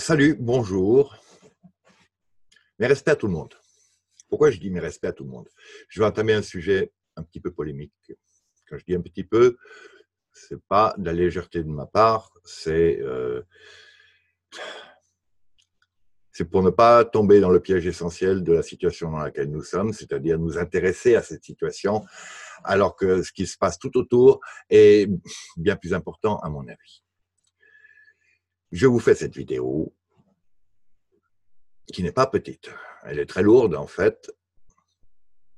Salut, bonjour. Mes respects à tout le monde. Pourquoi je dis mes respects à tout le monde? Je vais entamer un sujet un petit peu polémique. Quand je dis un petit peu, ce n'est pas de la légèreté de ma part, c'est pour ne pas tomber dans le piège essentiel de la situation dans laquelle nous sommes, c'est-à-dire nous intéresser à cette situation, alors que ce qui se passe tout autour est bien plus important à mon avis. Je vous fais cette vidéo qui n'est pas petite. Elle est très lourde en fait,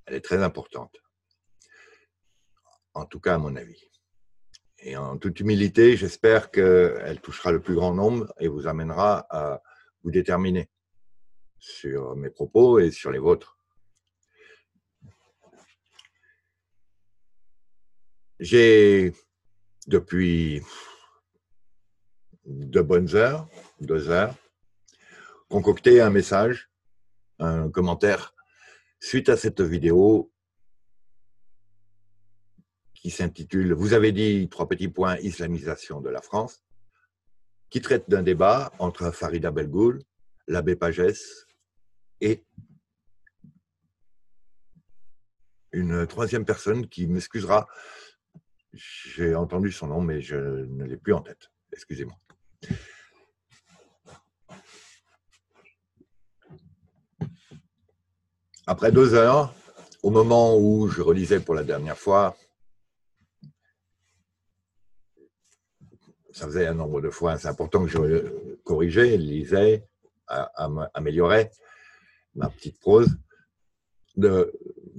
elle est très importante, en tout cas à mon avis. Et en toute humilité, j'espère qu'elle touchera le plus grand nombre et vous amènera à vous déterminer sur mes propos et sur les vôtres. J'ai, depuis de bonnes heures, 2 heures, concocté un message, un commentaire, suite à cette vidéo qui s'intitule « Vous avez dit, : islamisation de la France », qui traite d'un débat entre Farida Belgoul, l'abbé Pagès et une troisième personne qui m'excusera. J'ai entendu son nom, mais je ne l'ai plus en tête. Excusez-moi. Après 2 heures, au moment où je relisais pour la dernière fois, ça faisait un nombre de fois, c'est important que je corrigeais, lisais, améliorais ma petite prose, dans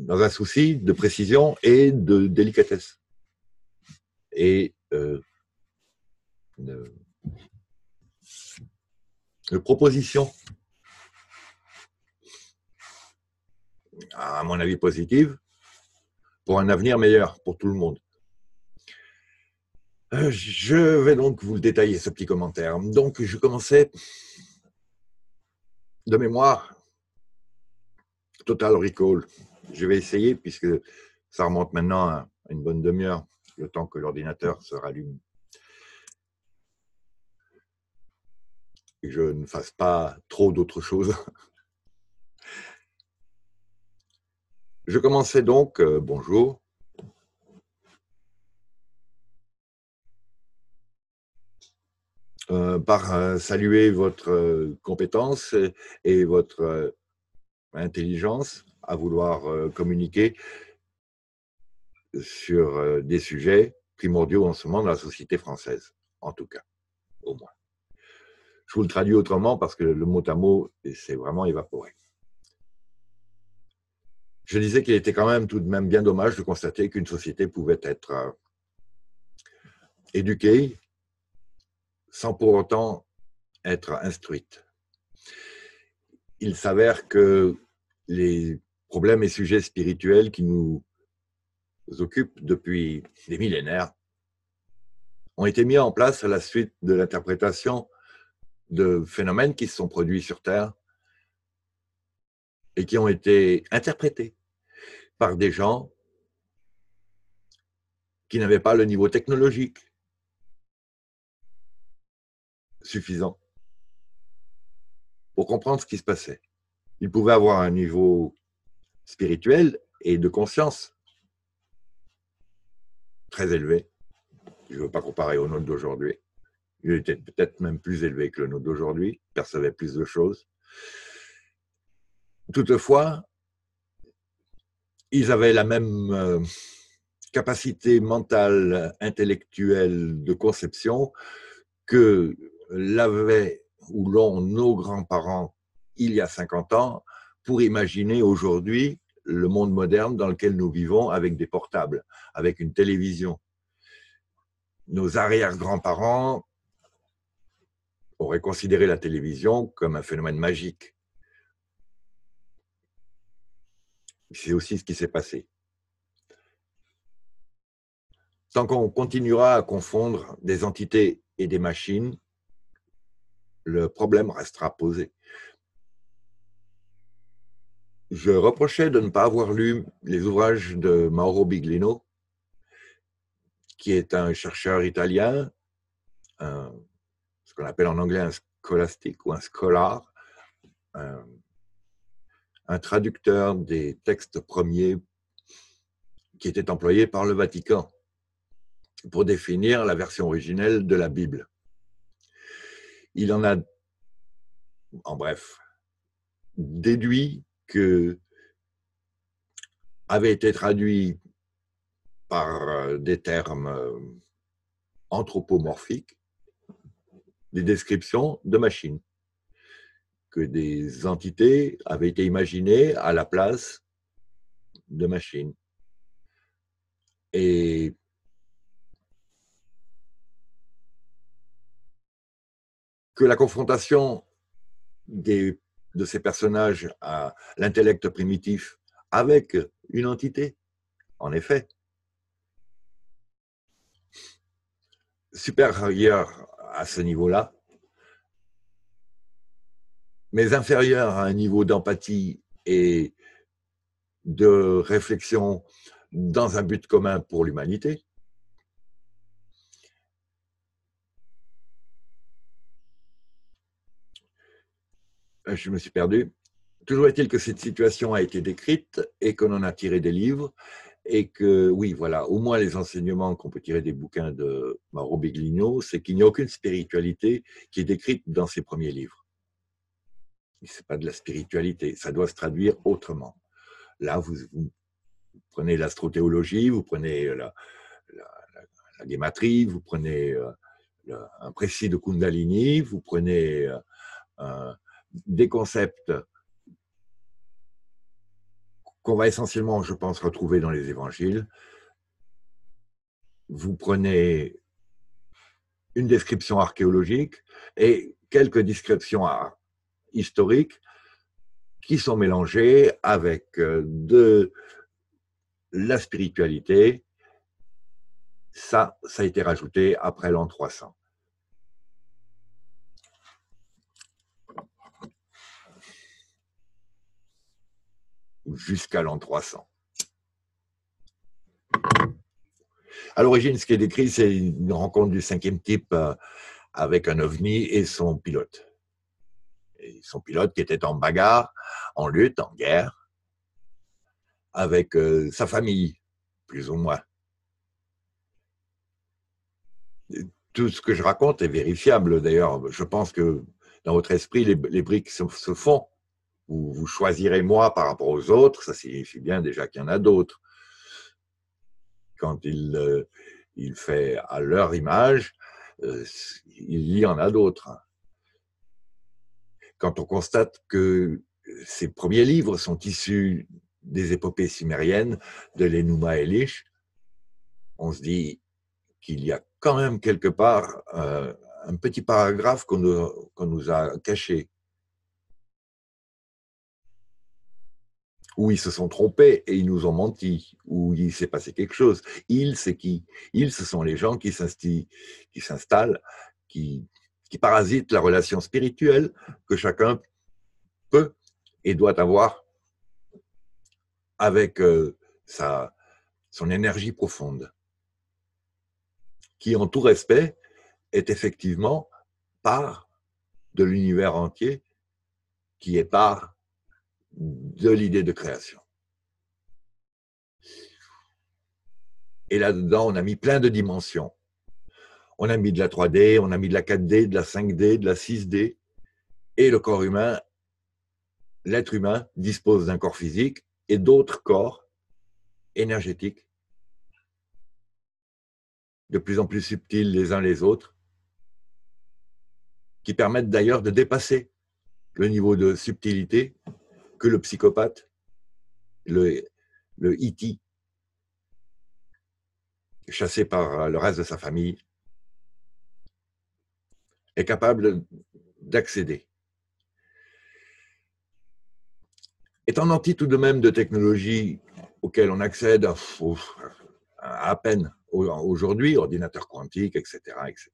un souci de précision et de délicatesse. Et de propositions, à mon avis positives, pour un avenir meilleur pour tout le monde. Je vais donc vous le détailler, ce petit commentaire. Donc, je commençais de mémoire, Total Recall. Je vais essayer, puisque ça remonte maintenant à une bonne demi-heure, le temps que l'ordinateur se rallume. Et je ne fasse pas trop d'autres choses. Je commençais donc, bonjour. Par saluer votre compétence et votre intelligence à vouloir communiquer sur des sujets primordiaux en ce moment dans la société française, en tout cas, au moins. Je vous le traduis autrement parce que le mot à mot, c'est vraiment évaporé. Je disais qu'il était quand même tout de même bien dommage de constater qu'une société pouvait être éduquée, sans pour autant être instruite. Il s'avère que les problèmes et sujets spirituels qui nous occupent depuis des millénaires ont été mis en place à la suite de l'interprétation de phénomènes qui se sont produits sur Terre et qui ont été interprétés par des gens qui n'avaient pas le niveau technologique suffisant pour comprendre ce qui se passait. Ils pouvaient avoir un niveau spirituel et de conscience très élevé. Je ne veux pas comparer au nôtre d'aujourd'hui. Il était peut-être même plus élevé que le nôtre d'aujourd'hui, il percevait plus de choses. Toutefois, ils avaient la même capacité mentale, intellectuelle de conception que l'avaient ou l'ont nos grands-parents il y a 50 ans pour imaginer aujourd'hui le monde moderne dans lequel nous vivons avec des portables, avec une télévision. Nos arrière-grands-parents auraient considéré la télévision comme un phénomène magique. C'est aussi ce qui s'est passé. Tant qu'on continuera à confondre des entités et des machines, le problème restera posé. Je reprochais de ne pas avoir lu les ouvrages de Mauro Biglino, qui est un chercheur italien, ce qu'on appelle en anglais un scolastique ou un scolar, un traducteur des textes premiers qui était employé par le Vatican pour définir la version originelle de la Bible. Il en a, en bref, déduit que avait été traduit par des termes anthropomorphiques, des descriptions de machines, que des entités avaient été imaginées à la place de machines. Et que la confrontation de ces personnages à l'intellect primitif avec une entité, en effet, supérieure à ce niveau-là, mais inférieure à un niveau d'empathie et de réflexion dans un but commun pour l'humanité, je me suis perdu. Toujours est-il que cette situation a été décrite et qu'on en a tiré des livres et que, oui, voilà, au moins les enseignements qu'on peut tirer des bouquins de Mauro Biglino, c'est qu'il n'y a aucune spiritualité qui est décrite dans ses premiers livres. Ce n'est pas de la spiritualité, ça doit se traduire autrement. Là, vous prenez l'astrothéologie, vous prenez la guématrie, vous prenez un précis de Kundalini, vous prenez des concepts qu'on va essentiellement, je pense, retrouver dans les évangiles. Vous prenez une description archéologique et quelques descriptions historiques qui sont mélangées avec de la spiritualité. Ça a été rajouté après l'an 300. Jusqu'à l'an 300. À l'origine, ce qui est décrit, c'est une rencontre du cinquième type avec un ovni et son pilote. Et son pilote qui était en bagarre, en lutte, en guerre, avec sa famille, plus ou moins. Et tout ce que je raconte est vérifiable, d'ailleurs. Je pense que dans votre esprit, les briques se font. Vous choisirez moi par rapport aux autres, ça signifie bien déjà qu'il y en a d'autres. Quand il fait à leur image, il y en a d'autres. Quand on constate que ces premiers livres sont issus des épopées sumériennes de l'Enuma Elish, on se dit qu'il y a quand même quelque part un petit paragraphe qu'on nous a caché, où ils se sont trompés et ils nous ont menti, où il s'est passé quelque chose. Ils, c'est qui? Ils, ce sont les gens qui s'installent, qui parasitent la relation spirituelle que chacun peut et doit avoir avec son énergie profonde, qui en tout respect est effectivement part de l'univers entier, qui est part de l'idée de création. Et là-dedans, on a mis plein de dimensions. On a mis de la 3D, on a mis de la 4D, de la 5D, de la 6D. Et le corps humain, l'être humain, dispose d'un corps physique et d'autres corps énergétiques, de plus en plus subtils les uns les autres, qui permettent d'ailleurs de dépasser le niveau de subtilité que le psychopathe, le E.T., chassé par le reste de sa famille, est capable d'accéder. Étant nanti tout de même de technologies auxquelles on accède à peine aujourd'hui, ordinateur quantique, etc., etc.,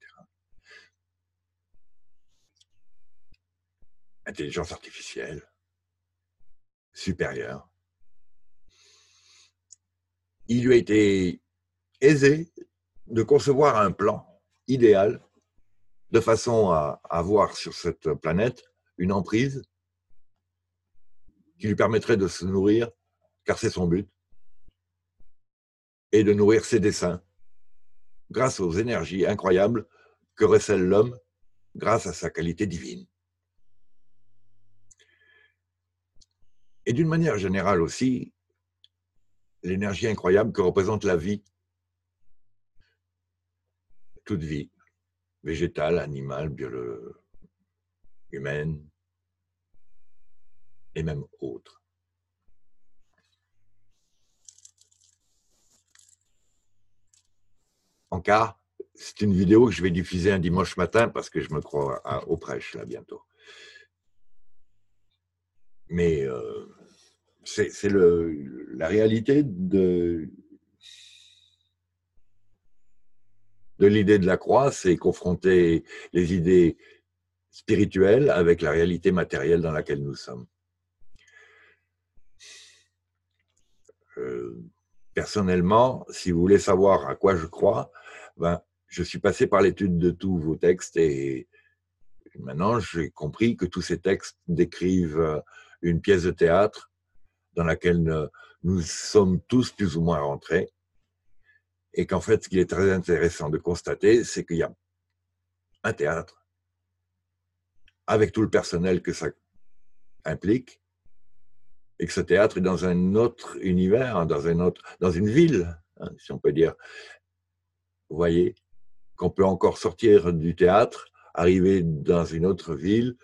intelligence artificielle supérieur, il lui a été aisé de concevoir un plan idéal de façon à avoir sur cette planète une emprise qui lui permettrait de se nourrir, car c'est son but, et de nourrir ses desseins, grâce aux énergies incroyables que recèle l'homme, grâce à sa qualité divine. Et d'une manière générale aussi, l'énergie incroyable que représente la vie, toute vie, végétale, animale, humaine, et même autre. En cas, c'est une vidéo que je vais diffuser un dimanche matin parce que je me crois au prêche là bientôt. Mais c'est la réalité de l'idée de la croix, c'est confronter les idées spirituelles avec la réalité matérielle dans laquelle nous sommes. Personnellement, si vous voulez savoir à quoi je crois, ben, je suis passé par l'étude de tous vos textes et maintenant j'ai compris que tous ces textes décrivent une pièce de théâtre dans laquelle nous sommes tous plus ou moins rentrés. Et qu'en fait, ce qui est très intéressant de constater, c'est qu'il y a un théâtre avec tout le personnel que ça implique, et que ce théâtre est dans un autre univers, dans une ville, hein, si on peut dire. Vous voyez, qu'on peut encore sortir du théâtre, arriver dans une autre ville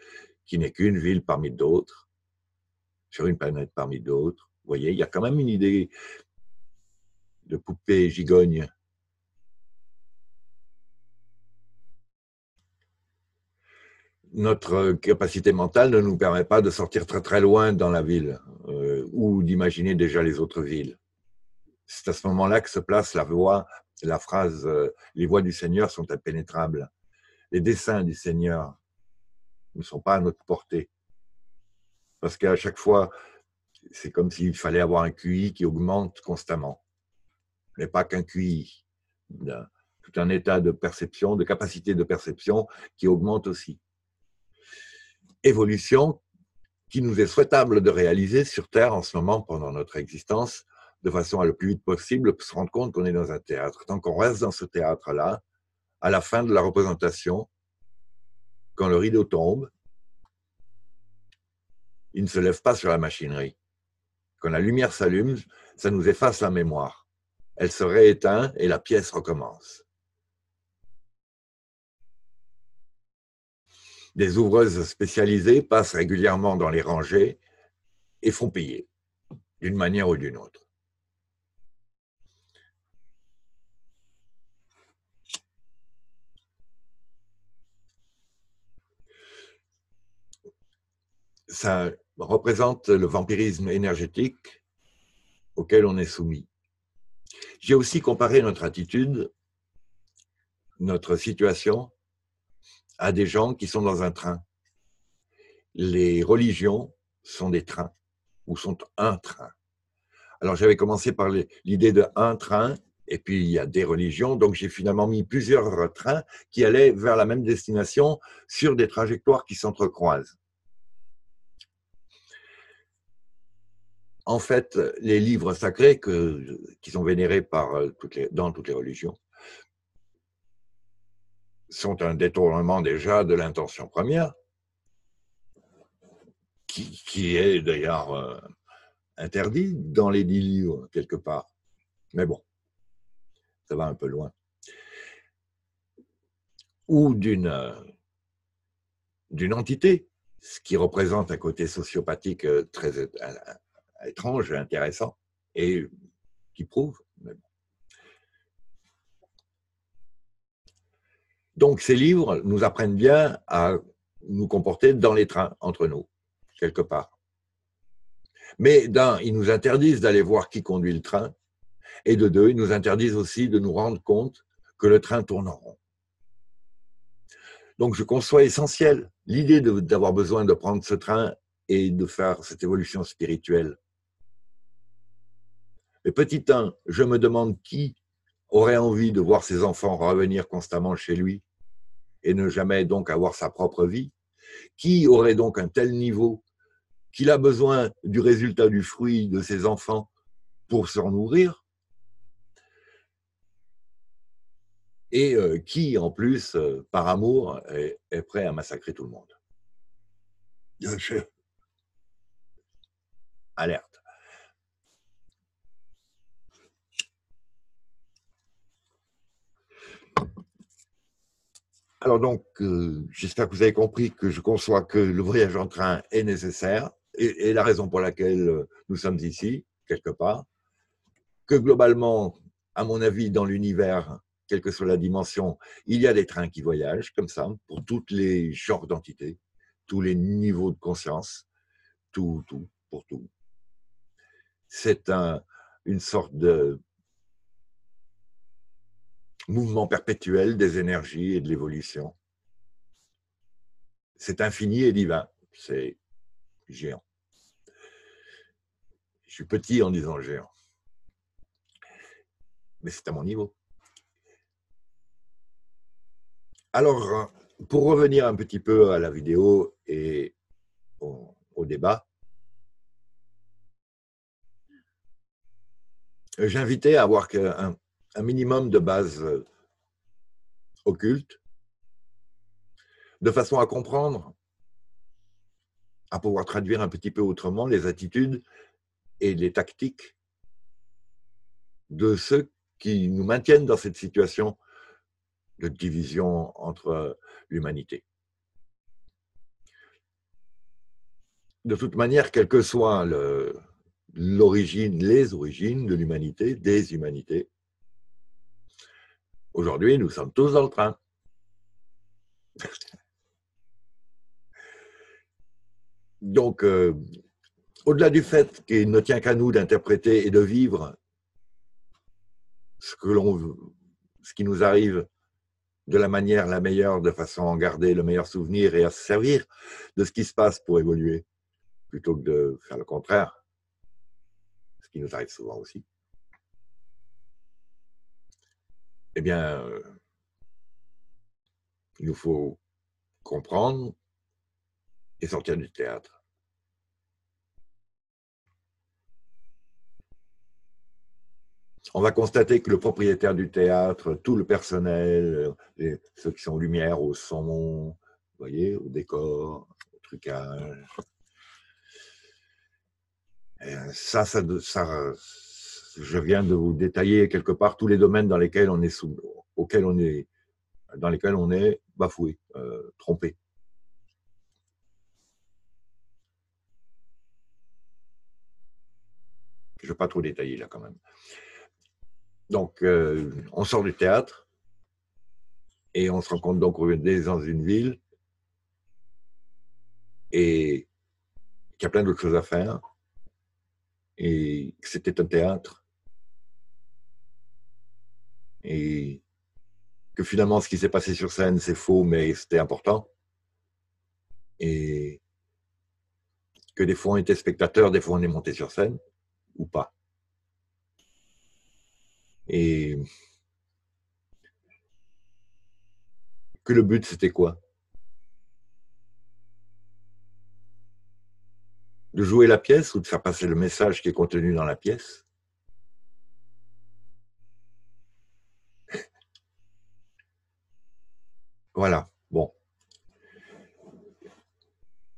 qui n'est qu'une ville parmi d'autres, sur une planète parmi d'autres. Vous voyez, il y a quand même une idée de poupée gigogne. Notre capacité mentale ne nous permet pas de sortir très très loin dans la ville ou d'imaginer déjà les autres villes. C'est à ce moment-là que se place la phrase « Les voies du Seigneur sont impénétrables ». Les desseins du Seigneur ne sont pas à notre portée. Parce qu'à chaque fois, c'est comme s'il fallait avoir un QI qui augmente constamment. Mais pas qu'un QI, tout un état de perception, de capacité de perception qui augmente aussi. Évolution qui nous est souhaitable de réaliser sur Terre en ce moment pendant notre existence, de façon à le plus vite possible se rendre compte qu'on est dans un théâtre. Tant qu'on reste dans ce théâtre-là, à la fin de la représentation, quand le rideau tombe, il ne se lève pas sur la machinerie. Quand la lumière s'allume, ça nous efface la mémoire. Elle se rééteint et la pièce recommence. Des ouvreuses spécialisées passent régulièrement dans les rangées et font payer, d'une manière ou d'une autre. Ça représente le vampirisme énergétique auquel on est soumis. J'ai aussi comparé notre attitude, notre situation, à des gens qui sont dans un train. Les religions sont des trains, ou sont un train. Alors j'avais commencé par l'idée de un train, et puis il y a des religions, donc j'ai finalement mis plusieurs trains qui allaient vers la même destination sur des trajectoires qui s'entrecroisent. En fait, les livres sacrés qui sont vénérés dans toutes les religions sont un détournement déjà de l'intention première, qui est d'ailleurs interdit dans les 10 livres, quelque part. Mais bon, ça va un peu loin. Ou d'une entité, ce qui représente un côté sociopathique très étrange, intéressant, et qui prouve. Donc ces livres nous apprennent bien à nous comporter dans les trains, entre nous, quelque part. Mais d'un, ils nous interdisent d'aller voir qui conduit le train, et de deux, ils nous interdisent aussi de nous rendre compte que le train tourne en rond. Donc je conçois essentiel l'idée d'avoir besoin de prendre ce train et de faire cette évolution spirituelle. Mais petit 1, je me demande qui aurait envie de voir ses enfants revenir constamment chez lui et ne jamais donc avoir sa propre vie, qui aurait donc un tel niveau qu'il a besoin du résultat du fruit de ses enfants pour s'en nourrir, et qui, en plus, par amour, est prêt à massacrer tout le monde. Bien sûr. Alerte. Alors donc, j'espère que vous avez compris que je conçois que le voyage en train est nécessaire et la raison pour laquelle nous sommes ici, quelque part, que globalement, à mon avis, dans l'univers, quelle que soit la dimension, il y a des trains qui voyagent comme ça, pour tous les genres d'entités, tous les niveaux de conscience, tout, pour tout. C'est une sorte de mouvement perpétuel des énergies et de l'évolution. C'est infini et divin, c'est géant. Je suis petit en disant géant, mais c'est à mon niveau. Alors, pour revenir un petit peu à la vidéo et au débat, j'invitais à avoir un minimum de base occulte, de façon à comprendre, à pouvoir traduire un petit peu autrement les attitudes et les tactiques de ceux qui nous maintiennent dans cette situation de division entre l'humanité. De toute manière, quelle que soit l'origine, les origines de l'humanité, des humanités, aujourd'hui, nous sommes tous dans le train. Donc, au-delà du fait qu'il ne tient qu'à nous d'interpréter et de vivre ce qui nous arrive de la manière la meilleure, de façon à en garder le meilleur souvenir et à se servir de ce qui se passe pour évoluer, plutôt que de faire le contraire, ce qui nous arrive souvent aussi. Eh bien, il nous faut comprendre et sortir du théâtre. On va constater que le propriétaire du théâtre, tout le personnel, ceux qui sont aux lumières, au son, vous voyez, au décor, au trucage, je viens de vous détailler quelque part tous les domaines dans lesquels on est, dans lesquels on est bafoué, trompé. Je ne vais pas trop détailler là quand même. Donc, on sort du théâtre et on se rend compte donc qu'on est dans une ville et qu'il y a plein d'autres choses à faire et que c'était un théâtre. Et que finalement, ce qui s'est passé sur scène, c'est faux, mais c'était important. Et que des fois, on était spectateur, des fois, on est monté sur scène, ou pas. Et que le but, c'était quoi? De jouer la pièce ou de faire passer le message qui est contenu dans la pièce? Voilà, bon.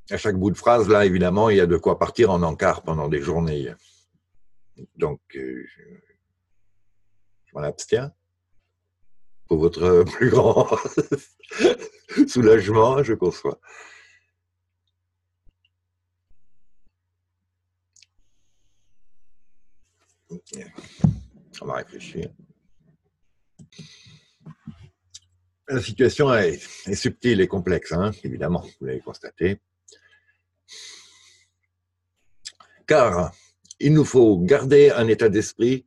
À chaque bout de phrase, là, évidemment, il y a de quoi partir en encart pendant des journées. Donc, je m'en abstiens. Pour votre plus grand soulagement, je conçois. On va réfléchir. La situation est subtile et complexe, hein, évidemment, vous l'avez constaté. Car il nous faut garder un état d'esprit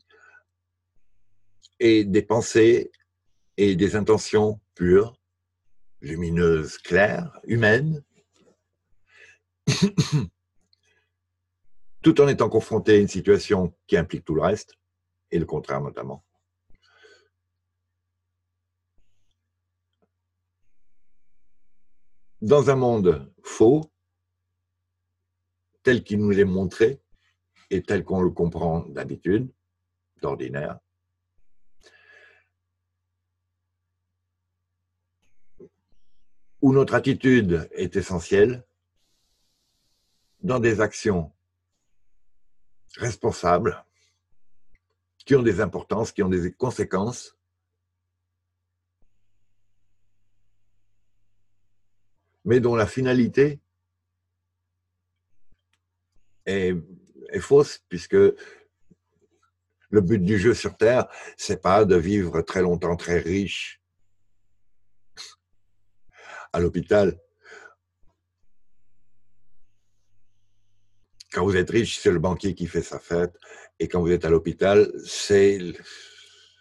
et des pensées et des intentions pures, lumineuses, claires, humaines, tout en étant confronté à une situation qui implique tout le reste, et le contraire notamment. dans un monde faux, tel qu'il nous est montré et tel qu'on le comprend d'habitude, d'ordinaire, où notre attitude est essentielle, dans des actions responsables, qui ont des importances, qui ont des conséquences, mais dont la finalité est fausse, puisque le but du jeu sur Terre, c'est pas de vivre très longtemps, très riche, à l'hôpital. Quand vous êtes riche, c'est le banquier qui fait sa fête, et quand vous êtes à l'hôpital, c'est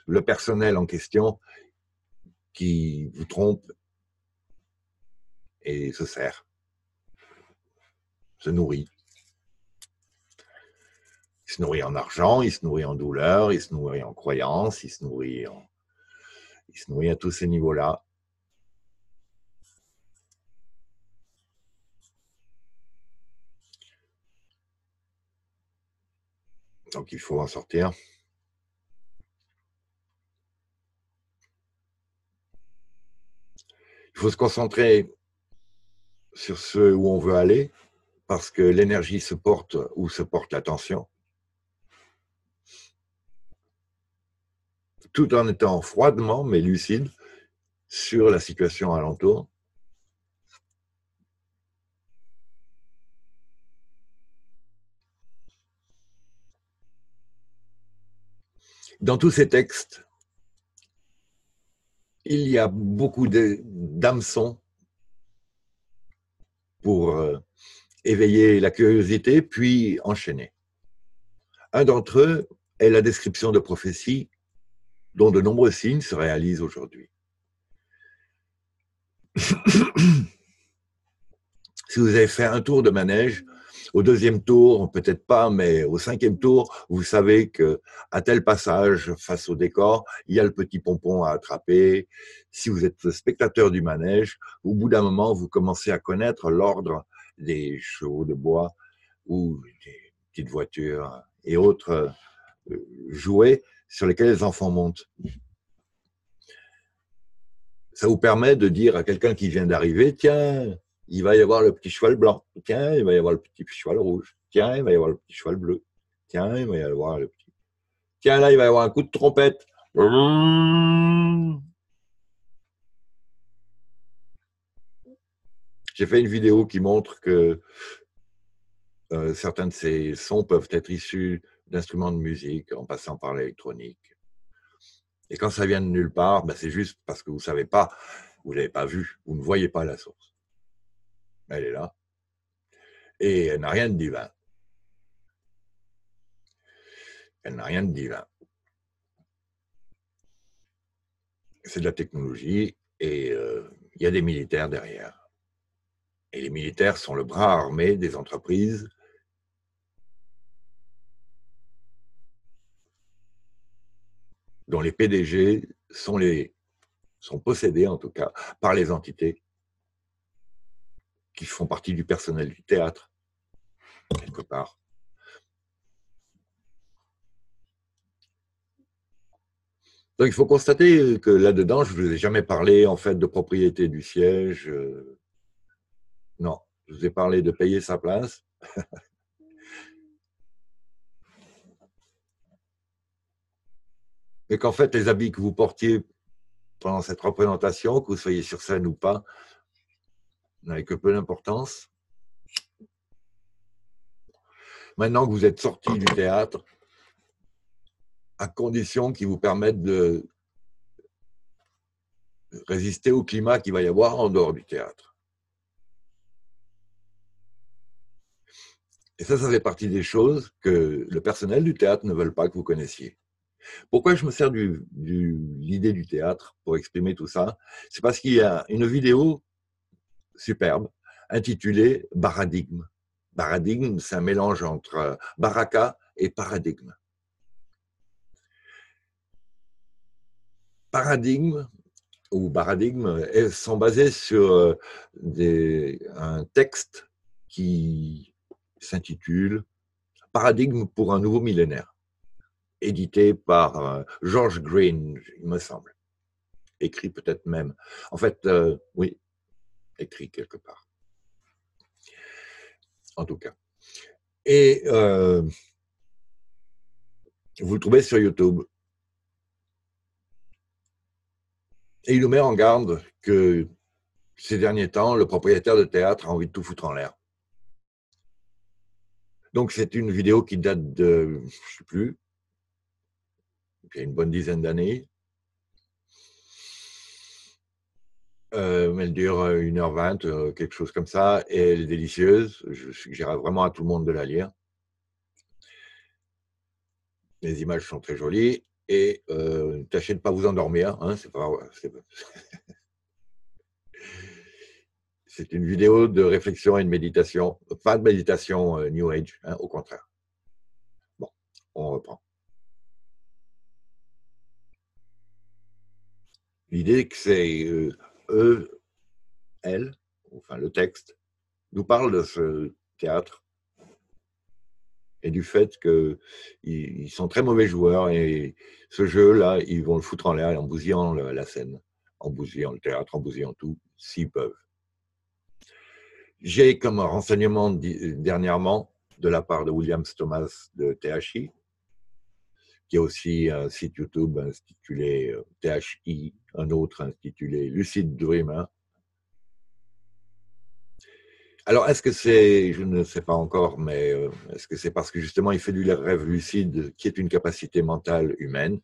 le personnel en question qui vous trompe et se sert, se nourrit. Il se nourrit en argent, il se nourrit en douleur, il se nourrit en croyance, il se nourrit à tous ces niveaux-là. Donc il faut en sortir. Il faut se concentrer sur ce où on veut aller, parce que l'énergie se porte où se porte l'attention. Tout en étant froidement, mais lucide, sur la situation alentour. Dans tous ces textes, il y a beaucoup d'hameçons pour éveiller la curiosité, puis enchaîner. Un d'entre eux est la description de prophéties dont de nombreux signes se réalisent aujourd'hui. Si vous avez fait un tour de manège, au deuxième tour, peut-être pas, mais au cinquième tour, vous savez qu'à tel passage, face au décor, il y a le petit pompon à attraper. Si vous êtes spectateur du manège, au bout d'un moment, vous commencez à connaître l'ordre des chevaux de bois ou des petites voitures et autres jouets sur lesquels les enfants montent. Ça vous permet de dire à quelqu'un qui vient d'arriver, « Tiens, il va y avoir le petit cheval blanc. Tiens, il va y avoir le petit cheval rouge. Tiens, il va y avoir le petit cheval bleu. Tiens, il va y avoir le petit... Tiens, là, il va y avoir un coup de trompette. » J'ai fait une vidéo qui montre que certains de ces sons peuvent être issus d'instruments de musique en passant par l'électronique. Et quand ça vient de nulle part, ben c'est juste parce que vous ne savez pas, vous ne l'avez pas vu, vous ne voyez pas la source. Elle est là. Et elle n'a rien de divin. Elle n'a rien de divin. C'est de la technologie et il y a des militaires derrière. Et les militaires sont le bras armé des entreprises dont les PDG sont possédés, en tout cas, par les entités qui font partie du personnel du théâtre, quelque part. Donc il faut constater que là-dedans, je ne vous ai jamais parlé en fait de propriété du siège. Non, je vous ai parlé de payer sa place. Et qu'en fait, les habits que vous portiez pendant cette représentation, que vous soyez sur scène ou pas, n'avait que peu d'importance. Maintenant que vous êtes sorti du théâtre, à condition qu'il vous permette de résister au climat qu'il va y avoir en dehors du théâtre. Et ça fait partie des choses que le personnel du théâtre ne veut pas que vous connaissiez. Pourquoi je me sers de l'idée du théâtre pour exprimer tout ça? C'est parce qu'il y a une vidéo superbe, intitulé « Paradigme ». Paradigme, c'est un mélange entre baraka et paradigme. Paradigme, ou Paradigme sont basés sur un texte qui s'intitule « Paradigme pour un nouveau millénaire », édité par George Green, il me semble. Écrit peut-être même. En fait, oui, écrit quelque part. En tout cas. Et vous le trouvez sur YouTube. Et il nous met en garde que ces derniers temps, le propriétaire de théâtre a envie de tout foutre en l'air. Donc c'est une vidéo qui date de, je ne sais plus, il y a une bonne dizaine d'années. Elle dure 1h20, quelque chose comme ça, et elle est délicieuse. Je suggère vraiment à tout le monde de la lire. Les images sont très jolies. Et tâchez de ne pas vous endormir, hein, c'est pas... C'est une vidéo de réflexion et de méditation, pas de méditation New Age, hein, au contraire. Bon, on reprend. L'idée que c'est elle, enfin le texte, nous parle de ce théâtre et du fait qu'ils sont très mauvais joueurs et ce jeu-là, ils vont le foutre en l'air en bousillant la scène, en bousillant le théâtre, en bousillant tout, s'ils peuvent. J'ai comme renseignement dernièrement de la part de William Thomas de THI, qui a aussi un site YouTube intitulé THI, un autre intitulé Lucid Dream. Alors, est-ce que c'est, je ne sais pas encore, mais est-ce que c'est parce que justement il fait du rêve lucide, qui est une capacité mentale humaine,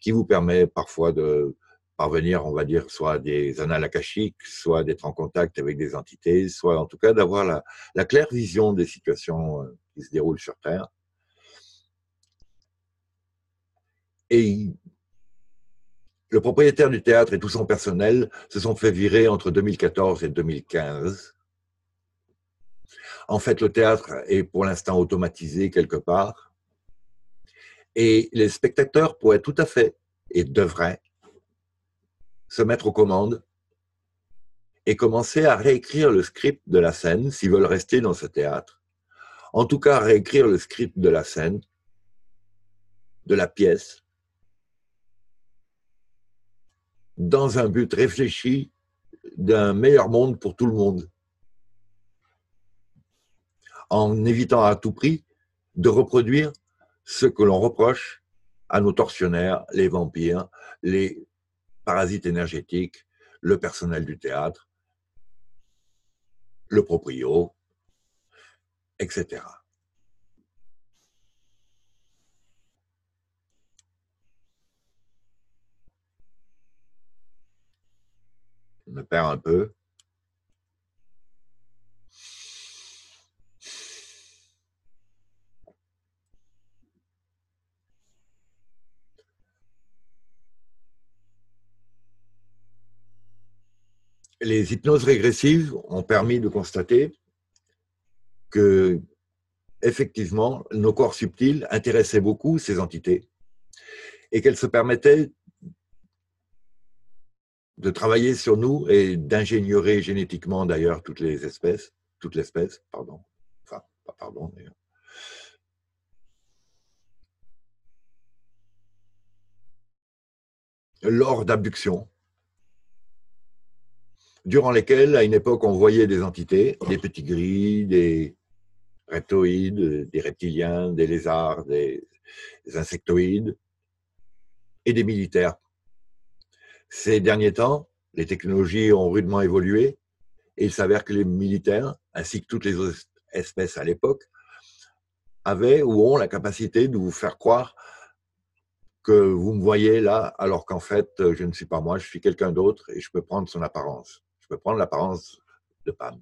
qui vous permet parfois de parvenir, on va dire, soit à des annales akashiques, soit d'être en contact avec des entités, soit en tout cas d'avoir la claire vision des situations qui se déroulent sur Terre. Et le propriétaire du théâtre et tout son personnel se sont fait virer entre 2014 et 2015. En fait, le théâtre est pour l'instant automatisé quelque part. Et les spectateurs pourraient tout à fait, et devraient, se mettre aux commandes et commencer à réécrire le script de la scène, s'ils veulent rester dans ce théâtre. En tout cas, réécrire le script de la scène, de la pièce, dans un but réfléchi d'un meilleur monde pour tout le monde, en évitant à tout prix de reproduire ce que l'on reproche à nos tortionnaires, les vampires, les parasites énergétiques, le personnel du théâtre, le proprio, etc. Je me perds un peu. Les hypnoses régressives ont permis de constater que, effectivement, nos corps subtils intéressaient beaucoup ces entités et qu'elles se permettaient de travailler sur nous et d'ingénierer génétiquement, d'ailleurs, toutes les espèces, toute l'espèce, pardon, enfin, pas pardon, d'ailleurs. Lors d'abductions, durant lesquelles, à une époque, on voyait des entités, des petits gris, des reptoïdes, des reptiliens, des lézards, des insectoïdes et des militaires. Ces derniers temps, les technologies ont rudement évolué et il s'avère que les militaires, ainsi que toutes les autres espèces à l'époque, avaient ou ont la capacité de vous faire croire que vous me voyez là, alors qu'en fait, je ne suis pas moi, je suis quelqu'un d'autre et je peux prendre son apparence. Je peux prendre l'apparence de Pam.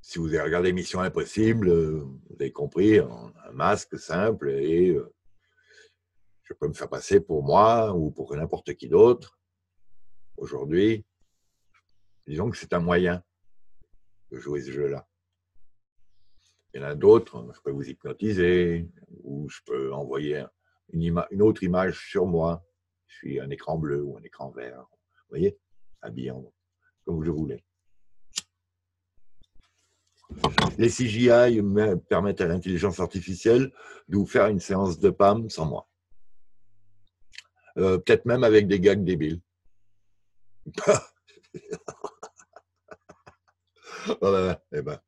Si vous avez regardé Mission Impossible, vous avez compris, un masque simple et je peux me faire passer pour moi ou pour n'importe qui d'autre. Aujourd'hui, disons que c'est un moyen de jouer ce jeu-là. Il y en a d'autres, je peux vous hypnotiser, ou je peux envoyer une autre image sur moi. Je suis un écran bleu ou un écran vert. Vous voyez, habillant comme je voulais. Les CGI permettent à l'intelligence artificielle de vous faire une séance de PAM sans moi. Peut-être même avec des gags débiles. Voilà, eh ben,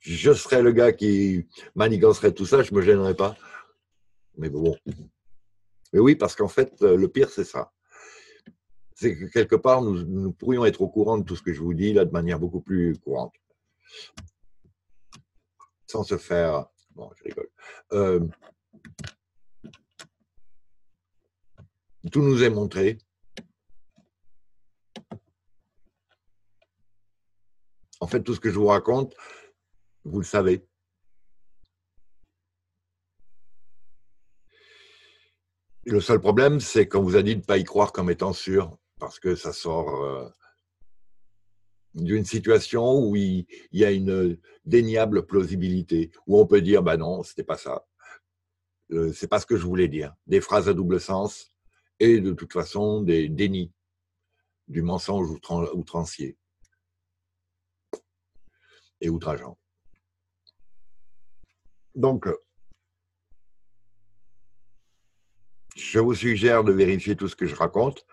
je serais le gars qui manigancerait tout ça, je ne me gênerais pas. Mais bon. Mais oui, parce qu'en fait, le pire, c'est ça. C'est que quelque part, nous pourrions être au courant de tout ce que je vous dis là de manière beaucoup plus courante. Sans se faire... Bon, je rigole. Tout nous est montré. En fait, tout ce que je vous raconte, vous le savez. Et le seul problème, c'est qu'on vous a dit de ne pas y croire comme étant sûr, parce que ça sort d'une situation où il y a une déniable plausibilité, où on peut dire, bah non, c'était pas ça. C'est pas ce que je voulais dire. Des phrases à double sens et de toute façon des dénis, du mensonge outrancier et outrageant. Donc, je vous suggère de vérifier tout ce que je raconte.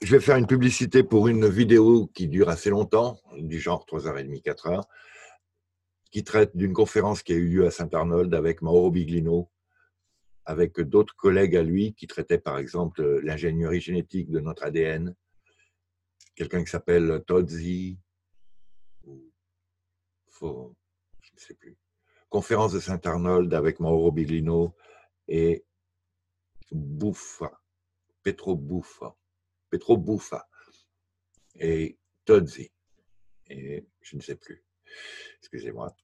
Je vais faire une publicité pour une vidéo qui dure assez longtemps, du genre 3h30, 4h, qui traite d'une conférence qui a eu lieu à Saint-Arnold avec Mauro Biglino, avec d'autres collègues à lui qui traitaient par exemple l'ingénierie génétique de notre ADN. Quelqu'un qui s'appelle Todzi, je ne sais plus. Conférence de Saint-Arnold avec Mauro Biglino et Bouffa, Petro Bouffa et Todzi, et je ne sais plus, excusez-moi.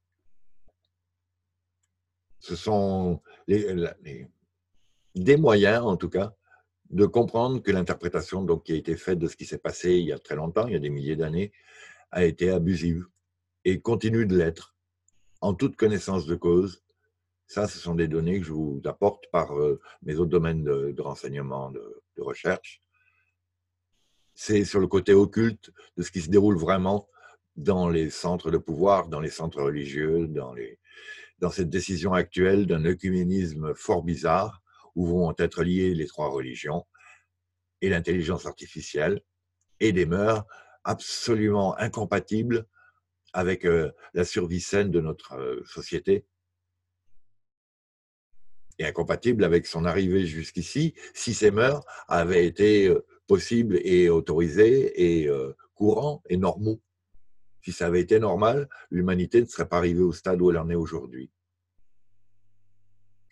Ce sont des moyens, en tout cas, de comprendre que l'interprétation donc, qui a été faite de ce qui s'est passé il y a très longtemps, il y a des milliers d'années, a été abusive et continue de l'être, en toute connaissance de cause. Ça, ce sont des données que je vous apporte par mes autres domaines de renseignement, de recherche. C'est sur le côté occulte de ce qui se déroule vraiment dans les centres de pouvoir, dans les centres religieux, dans cette décision actuelle d'un œcuménisme fort bizarre où vont être liées les trois religions et l'intelligence artificielle et des mœurs absolument incompatibles avec la survie saine de notre société et incompatibles avec son arrivée jusqu'ici si ces mœurs avaient été... possible et autorisé et courant et normaux. Si ça avait été normal, l'humanité ne serait pas arrivée au stade où elle en est aujourd'hui.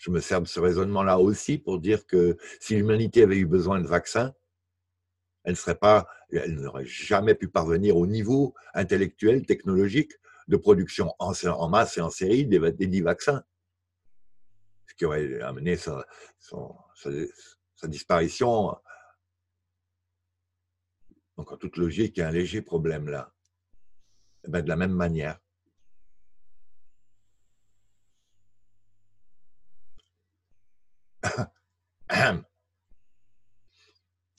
Je me sers de ce raisonnement-là aussi pour dire que si l'humanité avait eu besoin de vaccins, elle n'aurait jamais pu parvenir au niveau intellectuel, technologique, de production en masse et en série des 10 vaccins. Ce qui aurait amené sa disparition. Donc, en toute logique, il y a un léger problème là. Et bien, de la même manière. Je ne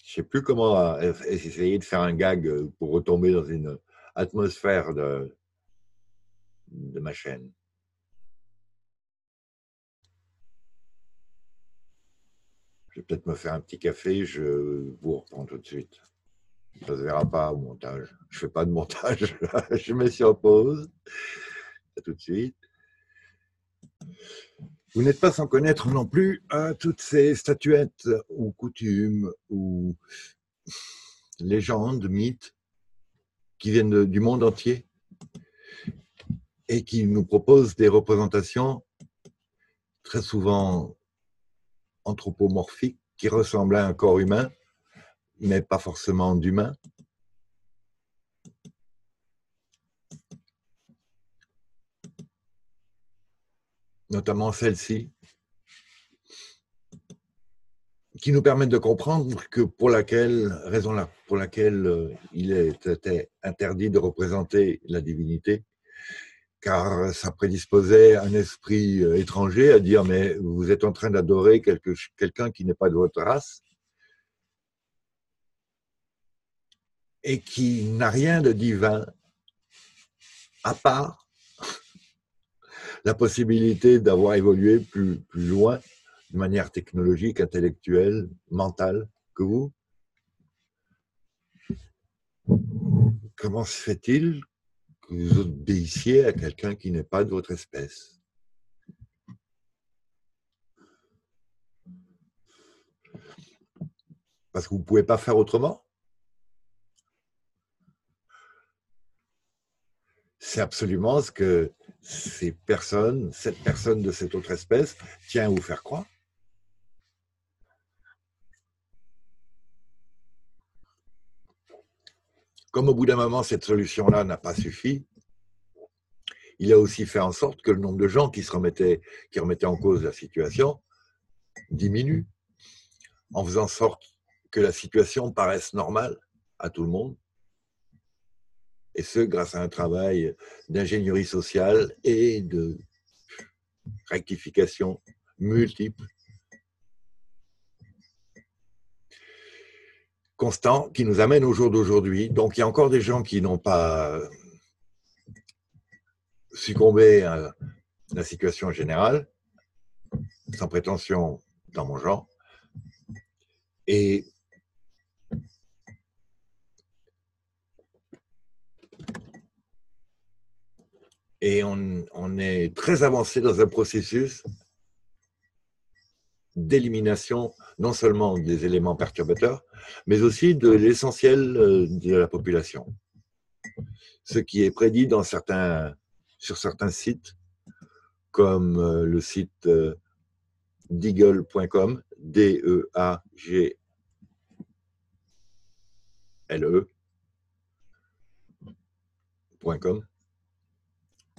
sais plus comment essayer de faire un gag pour retomber dans une atmosphère de ma chaîne. Je vais peut-être me faire un petit café, je vous reprends tout de suite. Ça ne se verra pas au montage. Je ne fais pas de montage. Je me suis en pause. À tout de suite. Vous n'êtes pas sans connaître non plus toutes ces statuettes ou coutumes ou légendes, mythes qui viennent du monde entier et qui nous proposent des représentations très souvent anthropomorphiques qui ressemblent à un corps humain mais pas forcément d'humain. Notamment celle-ci, qui nous permettent de comprendre que pour laquelle il était interdit de représenter la divinité, car ça prédisposait un esprit étranger à dire « mais vous êtes en train d'adorer quelqu'un qui n'est pas de votre race et qui n'a rien de divin à part la possibilité d'avoir évolué plus loin de manière technologique, intellectuelle, mentale que vous. Comment se fait-il que vous obéissiez à quelqu'un qui n'est pas de votre espèce? Parce que vous ne pouvez pas faire autrement. C'est absolument ce que cette personne de cette autre espèce tient à vous faire croire. Comme au bout d'un moment, cette solution-là n'a pas suffi, il a aussi fait en sorte que le nombre de gens qui remettaient en cause la situation diminue, en faisant en sorte que la situation paraisse normale à tout le monde, et ce, grâce à un travail d'ingénierie sociale et de rectification multiple, constant, qui nous amène au jour d'aujourd'hui. Donc, il y a encore des gens qui n'ont pas succombé à la situation générale, sans prétention dans mon genre. Et on est très avancé dans un processus d'élimination non seulement des éléments perturbateurs, mais aussi de l'essentiel de la population. Ce qui est prédit dans sur certains sites, comme le site deagle.com, deagle.com,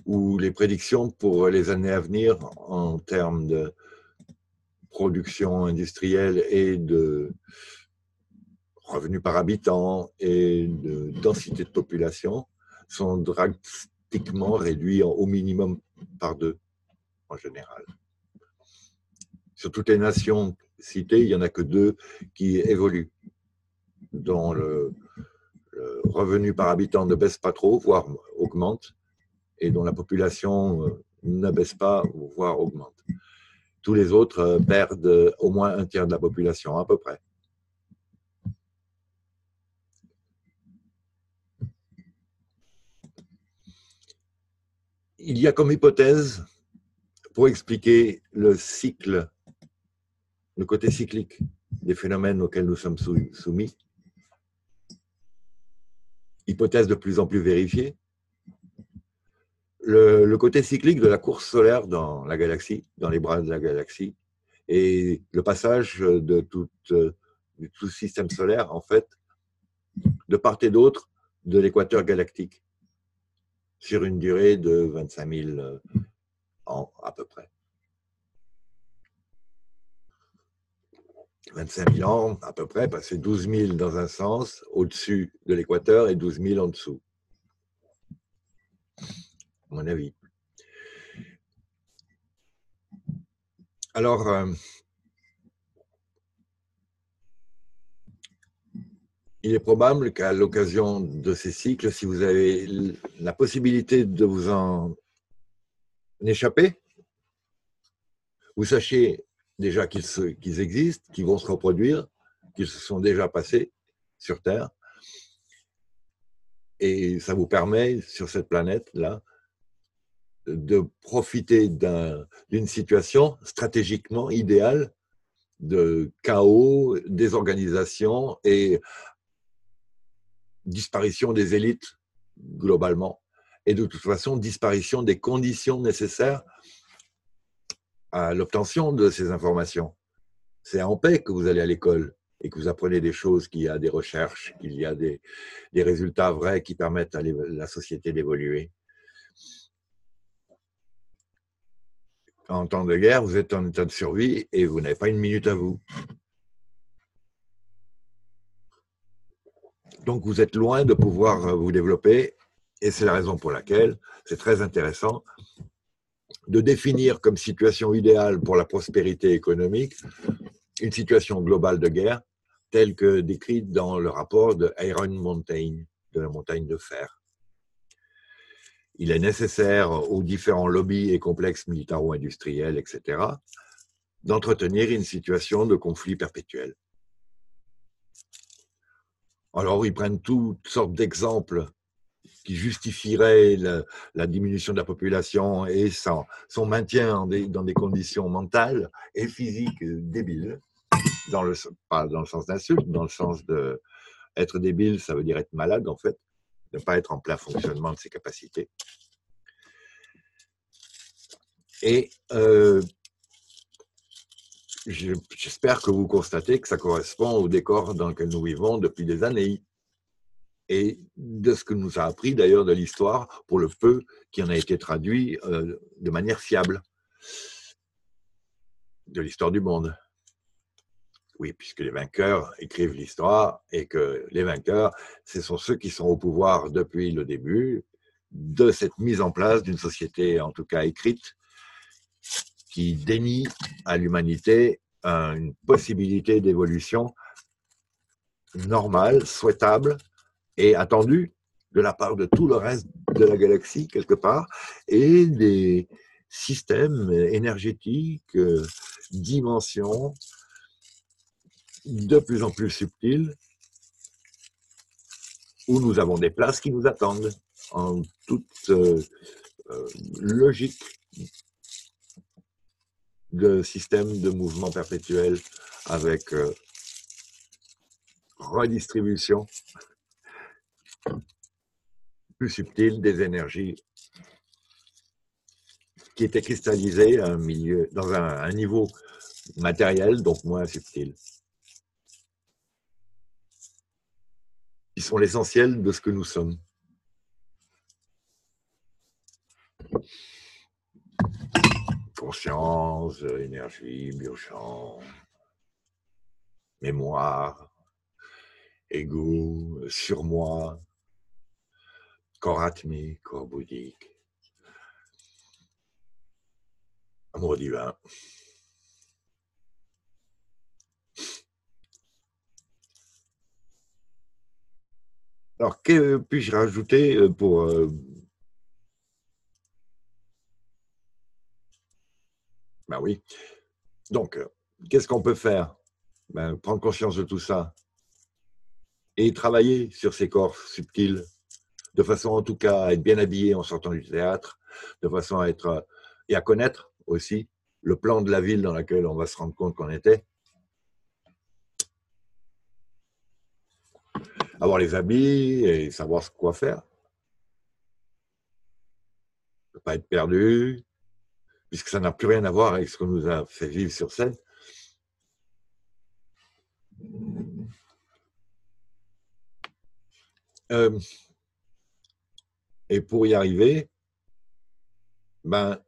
où les prédictions pour les années à venir en termes de production industrielle et de revenus par habitant et de densité de population sont drastiquement réduits au minimum par 2 en général. Sur toutes les nations citées, il n'y en a que 2 qui évoluent, dont le revenu par habitant ne baisse pas trop, voire augmente, et dont la population ne baisse pas, voire augmente. Tous les autres perdent au moins un tiers de la population, à peu près. Il y a comme hypothèse, pour expliquer le cycle, le côté cyclique des phénomènes auxquels nous sommes soumis, hypothèse de plus en plus vérifiée, le côté cyclique de la course solaire dans la galaxie, dans les bras de la galaxie, et le passage de tout système solaire, en fait, de part et d'autre de l'équateur galactique, sur une durée de 25 000 ans à peu près. 25 000 ans à peu près, parce que c'est 12 000 dans un sens, au-dessus de l'équateur, et 12 000 en dessous. À mon avis. Alors, il est probable qu'à l'occasion de ces cycles, si vous avez la possibilité de vous en échapper, vous sachiez déjà qu'ils existent, qu'ils vont se reproduire, qu'ils se sont déjà passés sur Terre, et ça vous permet, sur cette planète-là, de profiter d'une situation stratégiquement idéale de chaos, désorganisation et disparition des élites globalement, et de toute façon disparition des conditions nécessaires à l'obtention de ces informations. C'est en paix que vous allez à l'école et que vous apprenez des choses, qu'il y a des recherches, qu'il y a des résultats vrais qui permettent à la société d'évoluer. En temps de guerre, vous êtes en état de survie et vous n'avez pas une minute à vous. Donc, vous êtes loin de pouvoir vous développer Et c'est la raison pour laquelle c'est très intéressant de définir comme situation idéale pour la prospérité économique une situation globale de guerre telle que décrite dans le rapport de Iron Mountain, de la montagne de fer. Il est nécessaire aux différents lobbies et complexes militaro-industriels, etc., d'entretenir une situation de conflit perpétuel. Alors, ils prennent toutes sortes d'exemples qui justifieraient la diminution de la population et son maintien dans des conditions mentales et physiques débiles, pas dans le sens d'insulte, dans le sens de être débile, ça veut dire être malade en fait, ne pas être en plein fonctionnement de ses capacités. Et j'espère que vous constatez que ça correspond au décor dans lequel nous vivons depuis des années et de ce que nous a appris d'ailleurs de l'histoire pour le peu qui en a été traduit de manière fiable de l'histoire du monde. Oui, puisque les vainqueurs écrivent l'histoire et que les vainqueurs, ce sont ceux qui sont au pouvoir depuis le début de cette mise en place d'une société, en tout cas écrite, qui dénie à l'humanité une possibilité d'évolution normale, souhaitable et attendue de la part de tout le reste de la galaxie, quelque part, et des systèmes énergétiques, dimensions de plus en plus subtiles, où nous avons des places qui nous attendent en toute logique de système de mouvement perpétuel avec redistribution plus subtile des énergies qui étaient cristallisées à un milieu, dans un niveau matériel, donc moins subtil. Ils sont l'essentiel de ce que nous sommes. Conscience, énergie, biochamp, mémoire, égo, surmoi, corps atmique, corps bouddhique, amour divin. Alors, que puis-je rajouter pour Ben oui. Donc, qu'est-ce qu'on peut faire? Ben, prendre conscience de tout ça et travailler sur ces corps subtils, de façon en tout cas à être bien habillé en sortant du théâtre, de façon à être et à connaître aussi le plan de la ville dans laquelle on va se rendre compte qu'on était. Avoir les habits et savoir ce qu'on va faire. Ne pas être perdu, puisque ça n'a plus rien à voir avec ce qu'on nous a fait vivre sur scène. Et pour y arriver, ben,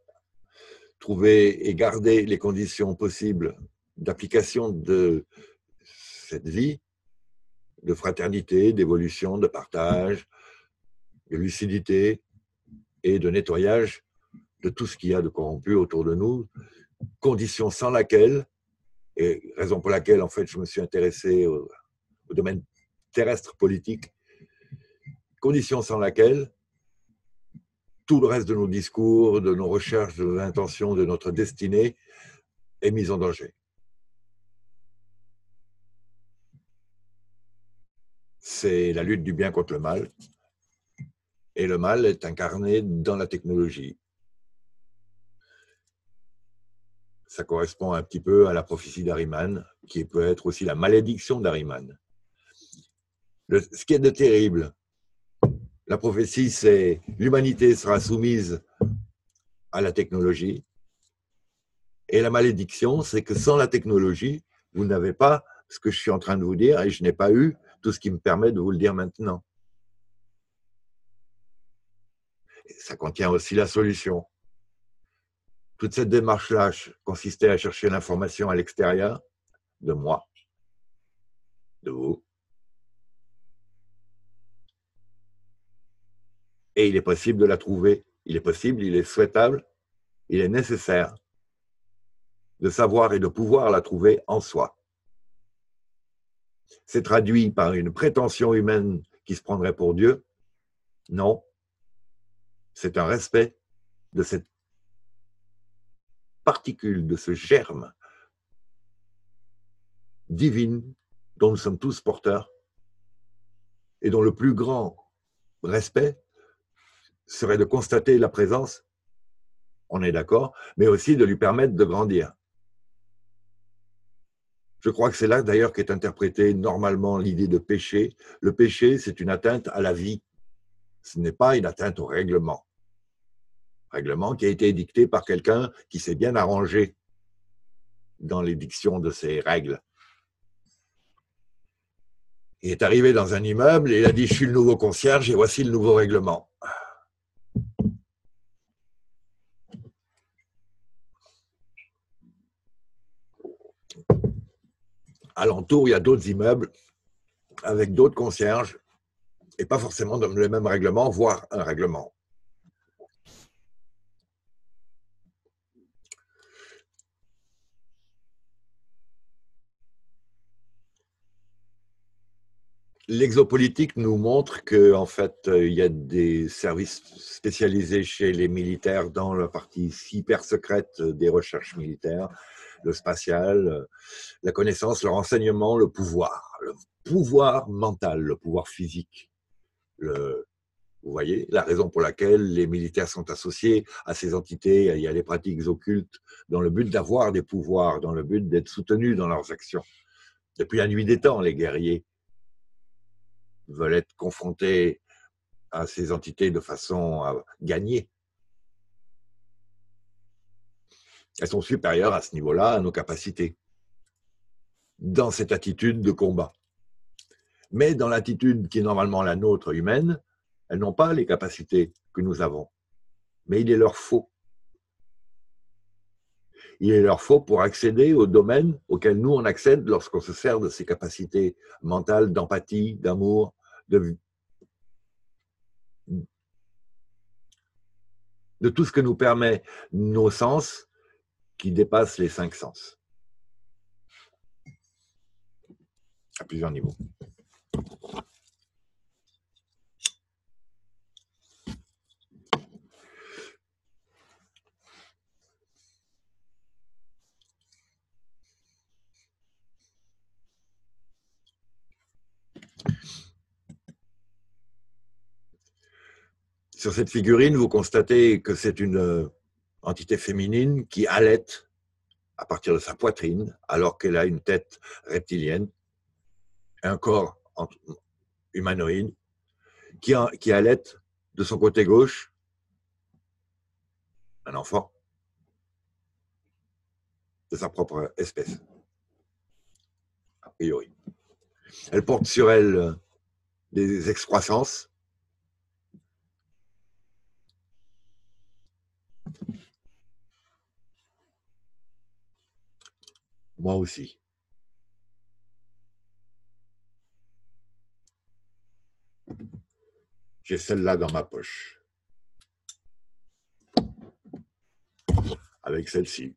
trouver et garder les conditions possibles d'application de cette vie, de fraternité, d'évolution, de partage, de lucidité et de nettoyage de tout ce qu'il y a de corrompu autour de nous, condition sans laquelle, et raison pour laquelle en fait je me suis intéressé au domaine terrestre politique, condition sans laquelle tout le reste de nos discours, de nos recherches, de nos intentions, de notre destinée est mise en danger. C'est la lutte du bien contre le mal, et le mal est incarné dans la technologie. Ça correspond un petit peu à la prophétie d'Ahriman, qui peut être aussi la malédiction d'Ahriman. Ce qui est de terrible, la prophétie, c'est l'humanité sera soumise à la technologie, et la malédiction, c'est que sans la technologie, vous n'avez pas ce que je suis en train de vous dire, et je n'ai pas eu tout ce qui me permet de vous le dire maintenant. Et ça contient aussi la solution. Toute cette démarche-là consistait à chercher l'information à l'extérieur de moi, de vous, et il est possible de la trouver. Il est possible, il est souhaitable, il est nécessaire de savoir et de pouvoir la trouver en soi. C'est traduit par une prétention humaine qui se prendrait pour Dieu. Non, c'est un respect de cette particule, de ce germe divine dont nous sommes tous porteurs et dont le plus grand respect serait de constater la présence, on est d'accord, mais aussi de lui permettre de grandir. Je crois que c'est là d'ailleurs qu'est interprétée normalement l'idée de péché. Le péché, c'est une atteinte à la vie. Ce n'est pas une atteinte au règlement. Règlement qui a été dicté par quelqu'un qui s'est bien arrangé dans les dictions de ses règles. Il est arrivé dans un immeuble et il a dit « Je suis le nouveau concierge et voici le nouveau règlement ». Alentour, il y a d'autres immeubles avec d'autres concierges et pas forcément dans le même règlement, voire un règlement. L'exopolitique nous montre qu'en fait, il y a des services spécialisés chez les militaires dans la partie hyper secrète des recherches militaires, le spatial, la connaissance, le renseignement, le pouvoir mental, le pouvoir physique. Vous voyez, la raison pour laquelle les militaires sont associés à ces entités, il y a les pratiques occultes dans le but d'avoir des pouvoirs, dans le but d'être soutenus dans leurs actions. Depuis la nuit des temps, les guerriers veulent être confrontés à ces entités de façon à gagner. Elles sont supérieures à ce niveau-là à nos capacités, dans cette attitude de combat. Mais dans l'attitude qui est normalement la nôtre humaine, elles n'ont pas les capacités que nous avons. Mais il est leur faut. Il est leur faut pour accéder au domaine auquel nous on accède lorsqu'on se sert de ces capacités mentales, d'empathie, d'amour, de tout ce que nous permet nos sens qui dépassent les 5 sens. À plusieurs niveaux. Sur cette figurine, vous constatez que c'est une entité féminine qui allait à partir de sa poitrine, alors qu'elle a une tête reptilienne, un corps humanoïde, qui allait de son côté gauche un enfant de sa propre espèce, a priori. Elle porte sur elle des excroissances, moi aussi. J'ai celle-là dans ma poche. Avec celle-ci.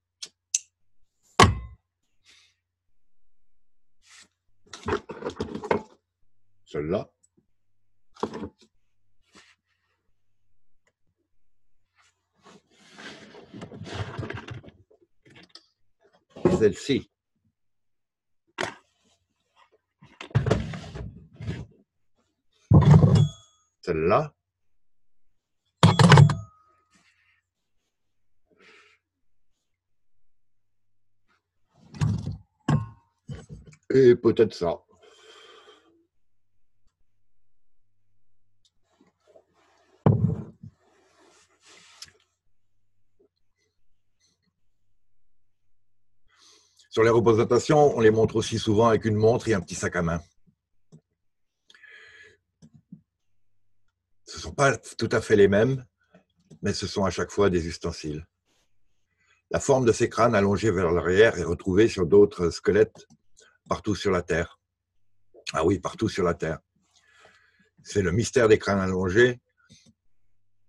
Celle-là. Celle-ci. Celle-là. Et peut-être ça. Sur les représentations, on les montre aussi souvent avec une montre et un petit sac à main. Ce ne sont pas tout à fait les mêmes, mais ce sont à chaque fois des ustensiles. La forme de ces crânes allongés vers l'arrière est retrouvée sur d'autres squelettes partout sur la Terre. Ah oui, partout sur la Terre. C'est le mystère des crânes allongés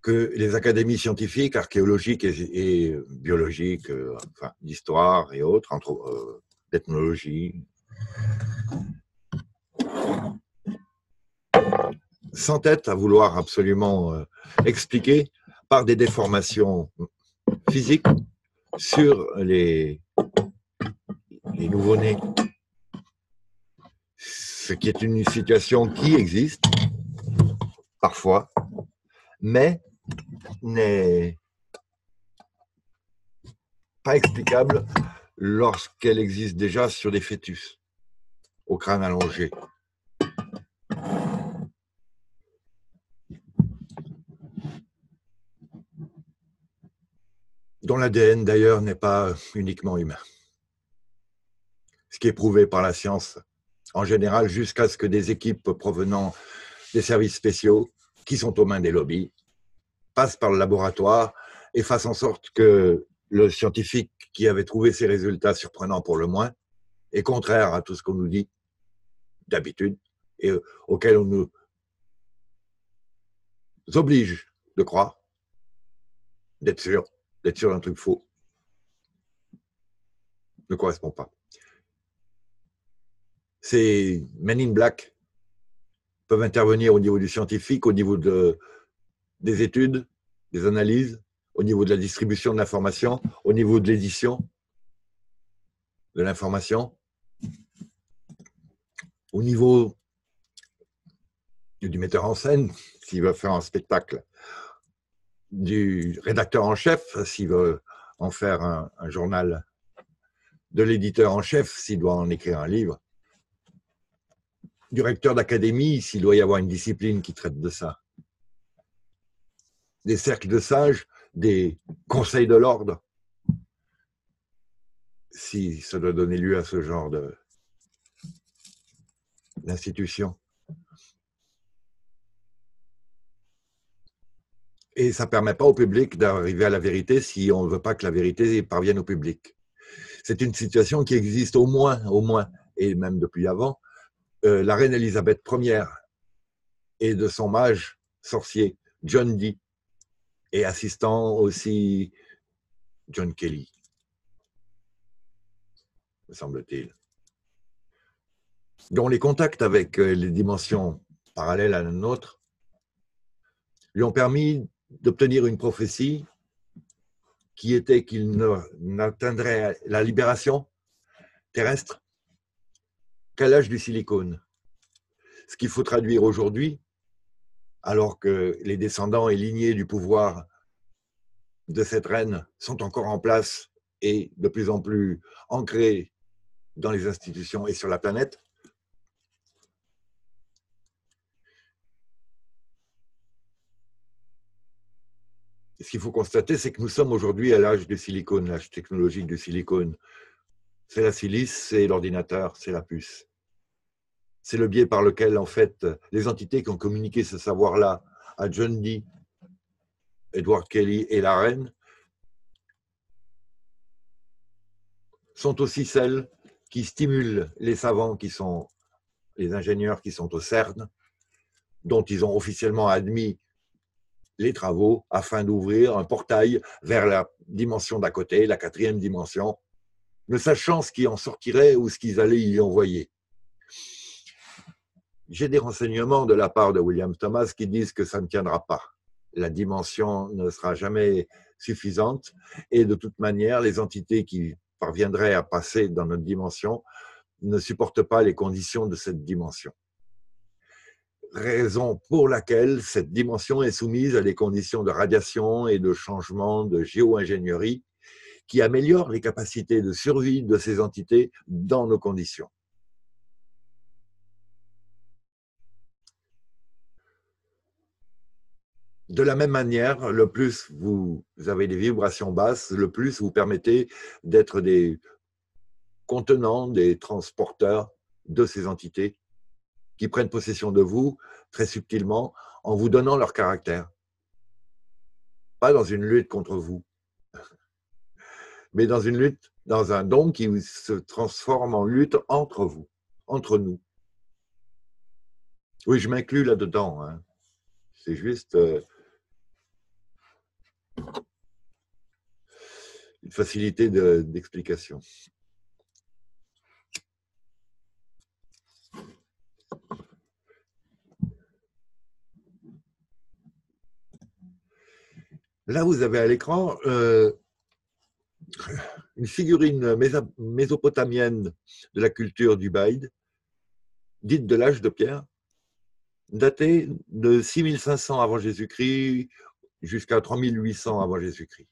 que les académies scientifiques, archéologiques et biologiques, enfin, d'histoire et autres, d'ethnologie, s'entêtent à vouloir absolument expliquer par des déformations physiques sur les nouveau-nés. Ce qui est une situation qui existe, parfois, mais n'est pas explicable lorsqu'elle existe déjà sur des fœtus, au crâne allongé. Dont l'ADN d'ailleurs n'est pas uniquement humain. Ce qui est prouvé par la science en général, jusqu'à ce que des équipes provenant des services spéciaux, qui sont aux mains des lobbies, passent par le laboratoire et fassent en sorte que le scientifique qui avait trouvé ces résultats surprenants pour le moins, est contraire à tout ce qu'on nous dit d'habitude et auquel on nous oblige de croire, d'être sûr d'un truc faux, ne correspond pas. Ces Men in Black peuvent intervenir au niveau du scientifique, au niveau des études, des analyses, au niveau de la distribution de l'information, au niveau de l'édition de l'information, au niveau du metteur en scène, s'il veut faire un spectacle, du rédacteur en chef, s'il veut en faire un journal, de l'éditeur en chef, s'il doit en écrire un livre, du recteur d'académie, s'il doit y avoir une discipline qui traite de ça, des cercles de sages, des conseils de l'ordre, si ça doit donner lieu à ce genre d'institution. Et ça ne permet pas au public d'arriver à la vérité si on ne veut pas que la vérité parvienne au public. C'est une situation qui existe au moins, et même depuis avant, la reine Elisabeth Ière et de son mage sorcier, John Dee, et assistant aussi John Kelly, me semble-t-il, dont les contacts avec les dimensions parallèles à la nôtre lui ont permis d'obtenir une prophétie qui était qu'il n'atteindrait la libération terrestre qu'à l'âge du silicone. Ce qu'il faut traduire aujourd'hui, alors que les descendants et lignés du pouvoir de cette reine sont encore en place et de plus en plus ancrés dans les institutions et sur la planète, ce qu'il faut constater, c'est que nous sommes aujourd'hui à l'âge du silicone, l'âge technologique du silicone. C'est la silice, c'est l'ordinateur, c'est la puce. C'est le biais par lequel, en fait, les entités qui ont communiqué ce savoir-là à John Dee, Edward Kelly et la reine, sont aussi celles qui stimulent les savants, qui sont les ingénieurs qui sont au CERN, dont ils ont officiellement admis les travaux afin d'ouvrir un portail vers la dimension d'à côté, la 4e dimension, ne sachant ce qui en sortirait ou ce qu'ils allaient y envoyer. J'ai des renseignements de la part de William Thomas qui disent que ça ne tiendra pas. La dimension ne sera jamais suffisante et de toute manière, les entités qui parviendraient à passer dans notre dimension ne supportent pas les conditions de cette dimension. Raison pour laquelle cette dimension est soumise à des conditions de radiation et de changement de géo-ingénierie qui améliorent les capacités de survie de ces entités dans nos conditions. De la même manière, le plus vous avez des vibrations basses, le plus vous permettez d'être des contenants, des transporteurs de ces entités qui prennent possession de vous très subtilement en vous donnant leur caractère. Pas dans une lutte contre vous, mais dans une lutte, dans un don qui se transforme en lutte entre vous, entre nous. Oui, je m'inclus là-dedans. Hein. C'est juste une facilité d'explication. Là, vous avez à l'écran une figurine mésopotamienne de la culture du Baïd, dite de l'âge de pierre, datée de 6500 avant Jésus-Christ jusqu'à 3800 avant Jésus-Christ.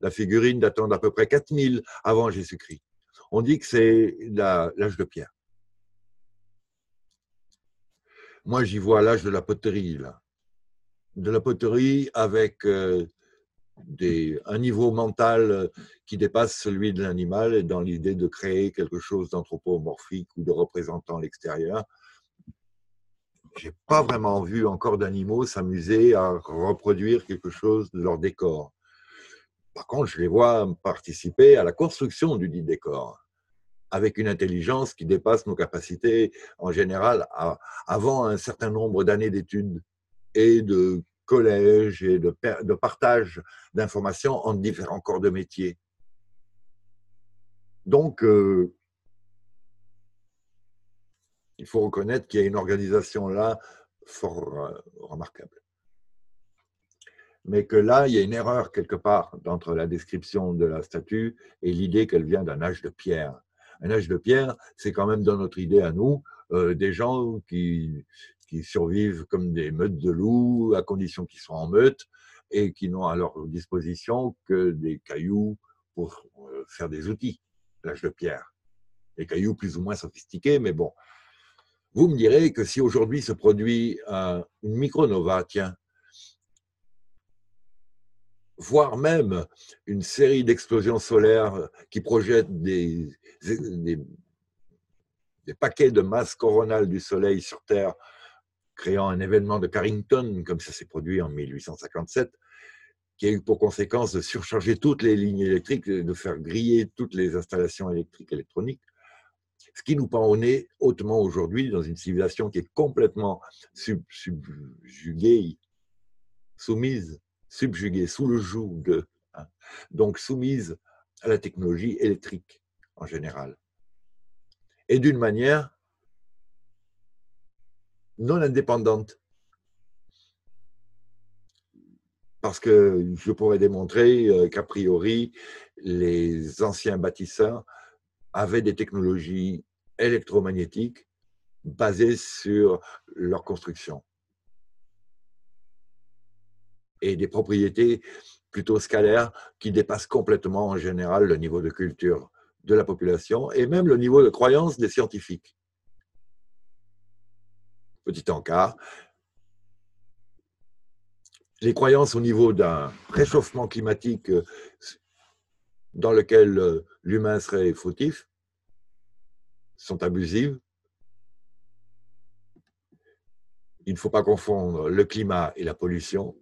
La figurine datant d'à peu près 4000 avant Jésus-Christ. On dit que c'est l'âge de pierre. Moi, j'y vois l'âge de la poterie, là. De la poterie avec un niveau mental qui dépasse celui de l'animal et dans l'idée de créer quelque chose d'anthropomorphique ou de représentant l'extérieur. Je n'ai pas vraiment vu encore d'animaux s'amuser à reproduire quelque chose de leur décor. Par contre, je les vois participer à la construction du dit décor avec une intelligence qui dépasse nos capacités en général avant un certain nombre d'années d'études et de collège et de partage d'informations entre différents corps de métier. Donc, il faut reconnaître qu'il y a une organisation là fort remarquable. Mais que là, il y a une erreur quelque part entre la description de la statue et l'idée qu'elle vient d'un âge de pierre. Un âge de pierre, c'est quand même dans notre idée à nous, des gens qui survivent comme des meutes de loups, à condition qu'ils soient en meute, et qui n'ont à leur disposition que des cailloux pour faire des outils, l'âge de pierre. Des cailloux plus ou moins sophistiqués, mais bon. Vous me direz que si aujourd'hui se produit une micronova, tiens, voire même une série d'explosions solaires qui projettent des paquets de masse coronale du Soleil sur Terre, créant un événement de Carrington, comme ça s'est produit en 1857, qui a eu pour conséquence de surcharger toutes les lignes électriques, de faire griller toutes les installations électriques, électroniques, ce qui nous pend au nez hautement aujourd'hui dans une civilisation qui est complètement subjuguée, soumise, subjuguée, sous le joug, donc soumise à la technologie électrique en général. Et d'une manière non indépendante. Parce que je pourrais démontrer qu'a priori, les anciens bâtisseurs avaient des technologies électromagnétiques basées sur leur construction. Et des propriétés plutôt scalaires qui dépassent complètement en général le niveau de culture de la population et même le niveau de croyance des scientifiques. Petit encart, les croyances au niveau d'un réchauffement climatique dans lequel l'humain serait fautif sont abusives. Il ne faut pas confondre le climat et la pollution,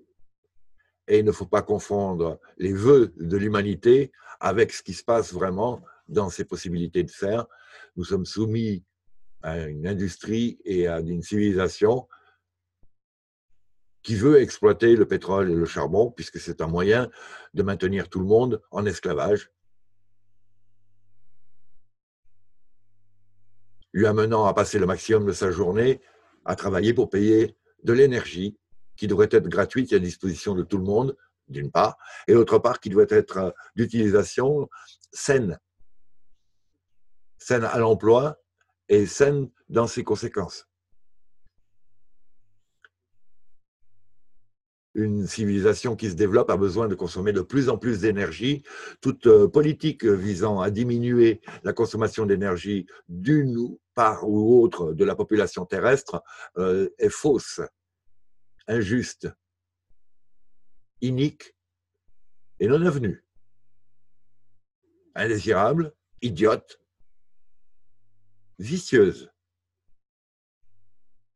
et il ne faut pas confondre les vœux de l'humanité avec ce qui se passe vraiment dans ses possibilités de faire. Nous sommes soumis à une industrie et à une civilisation qui veut exploiter le pétrole et le charbon, puisque c'est un moyen de maintenir tout le monde en esclavage, lui amenant à passer le maximum de sa journée à travailler pour payer de l'énergie qui devrait être gratuite et à disposition de tout le monde, d'une part, et d'autre part, qui doit être d'utilisation saine, saine à l'emploi, et saine dans ses conséquences. Une civilisation qui se développe a besoin de consommer de plus en plus d'énergie. Toute politique visant à diminuer la consommation d'énergie d'une part ou autre de la population terrestre est fausse, injuste, inique et non avenue, indésirable, idiote, vicieuse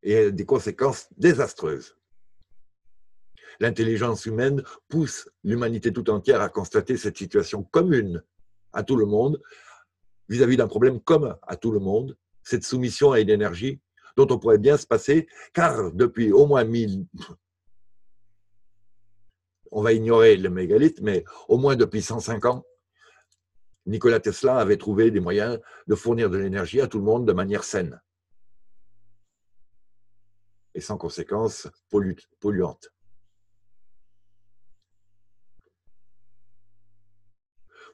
et des conséquences désastreuses. L'intelligence humaine pousse l'humanité tout entière à constater cette situation commune à tout le monde, vis-à-vis d'un problème commun à tout le monde, cette soumission à une énergie dont on pourrait bien se passer, car depuis au moins 1000, on va ignorer le mégalithe, mais au moins depuis 105 ans, Nikola Tesla avait trouvé des moyens de fournir de l'énergie à tout le monde de manière saine et sans conséquences polluantes.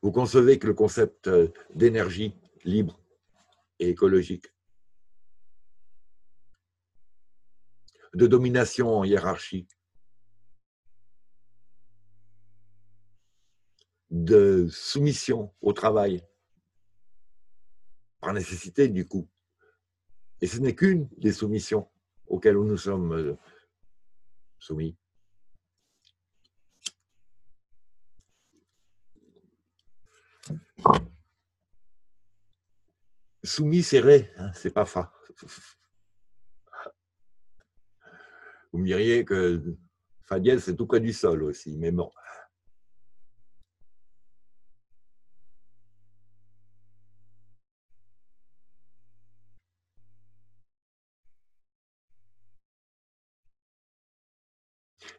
Vous concevez que le concept d'énergie libre et écologique, de domination en hiérarchie, de soumission au travail, par nécessité du coup. Et ce n'est qu'une des soumissions auxquelles nous sommes soumis. Soumis, c'est ré, hein, c'est pas fa. Vous me diriez que fa dièse, c'est tout près du sol aussi, mais bon.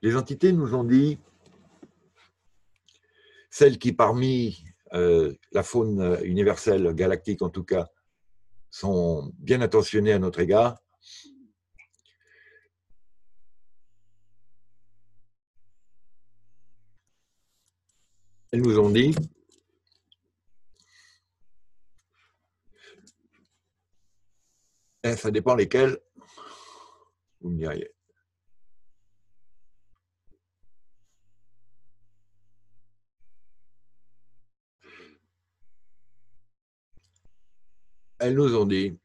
Les entités nous ont dit, celles qui parmi la faune universelle, galactique en tout cas, sont bien attentionnées à notre égard, elles nous ont dit, ça dépend lesquelles, vous me diriez. Elles nous ont dit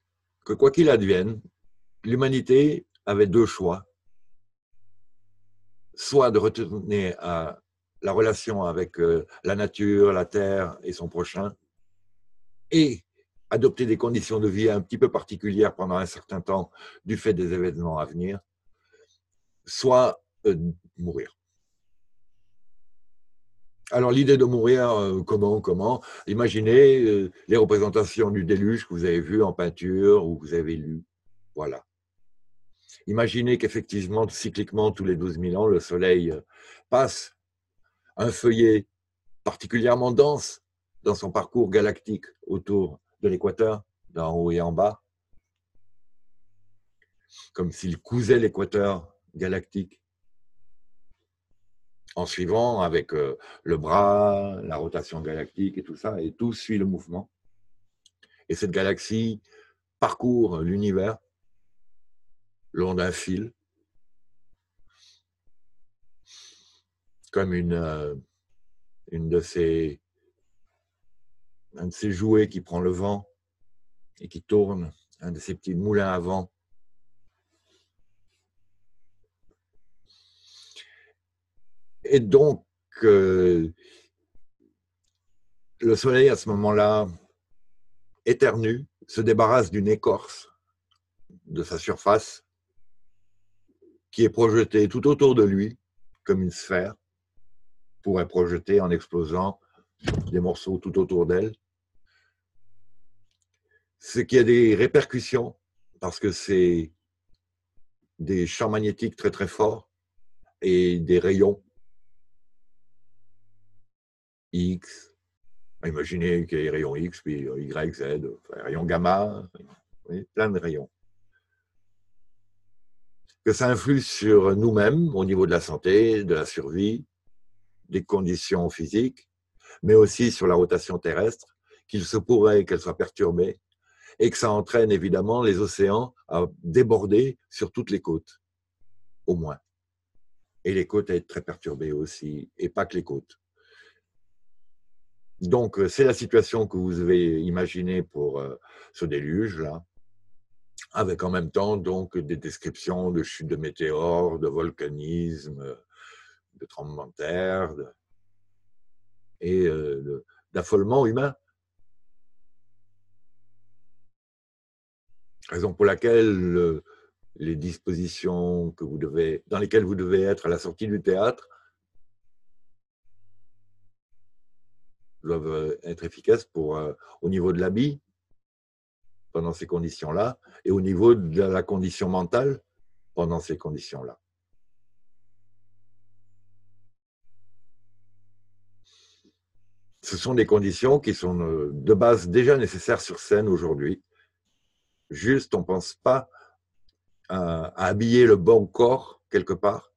que quoi qu'il advienne, l'humanité avait deux choix. Soit de retourner à la relation avec la nature, la terre et son prochain, et adopter des conditions de vie un petit peu particulières pendant un certain temps du fait des événements à venir, soit mourir. Alors l'idée de mourir, comment? Imaginez les représentations du déluge que vous avez vues en peinture ou que vous avez lues. Voilà. Imaginez qu'effectivement, cycliquement, tous les 12 000 ans, le soleil passe un feuillet particulièrement dense dans son parcours galactique autour de l'équateur, d'en haut et en bas, comme s'il cousait l'équateur galactique, en suivant avec le bras, la rotation galactique et tout ça, et tout suit le mouvement. Et cette galaxie parcourt l'univers le long d'un fil, comme un de ces jouets qui prend le vent et qui tourne, un de ces petits moulins à vent. Et donc, le soleil, à ce moment-là, éternue, se débarrasse d'une écorce de sa surface qui est projetée tout autour de lui, comme une sphère, pourrait projeter en explosant des morceaux tout autour d'elle. Ce qui a des répercussions, parce que c'est des champs magnétiques très très forts et des rayons X, imaginez qu'il y ait rayon X, puis Y, Z, rayon gamma, plein de rayons. Que ça influe sur nous-mêmes au niveau de la santé, de la survie, des conditions physiques, mais aussi sur la rotation terrestre, qu'il se pourrait qu'elle soit perturbée, et que ça entraîne évidemment les océans à déborder sur toutes les côtes, au moins. Et les côtes à être très perturbées aussi, et pas que les côtes. Donc, c'est la situation que vous avez imaginée pour ce déluge-là, avec en même temps donc, des descriptions de chutes de météores, de volcanisme, de tremblements de terre et d'affolement humain. Raison pour laquelle les dispositions que vous devez, dans lesquelles vous devez être à la sortie du théâtre doivent être efficaces pour, au niveau de l'habit, pendant ces conditions-là, et au niveau de la condition mentale, pendant ces conditions-là. Ce sont des conditions qui sont de base déjà nécessaires sur scène aujourd'hui. Juste, on ne pense pas à habiller le bon corps quelque part,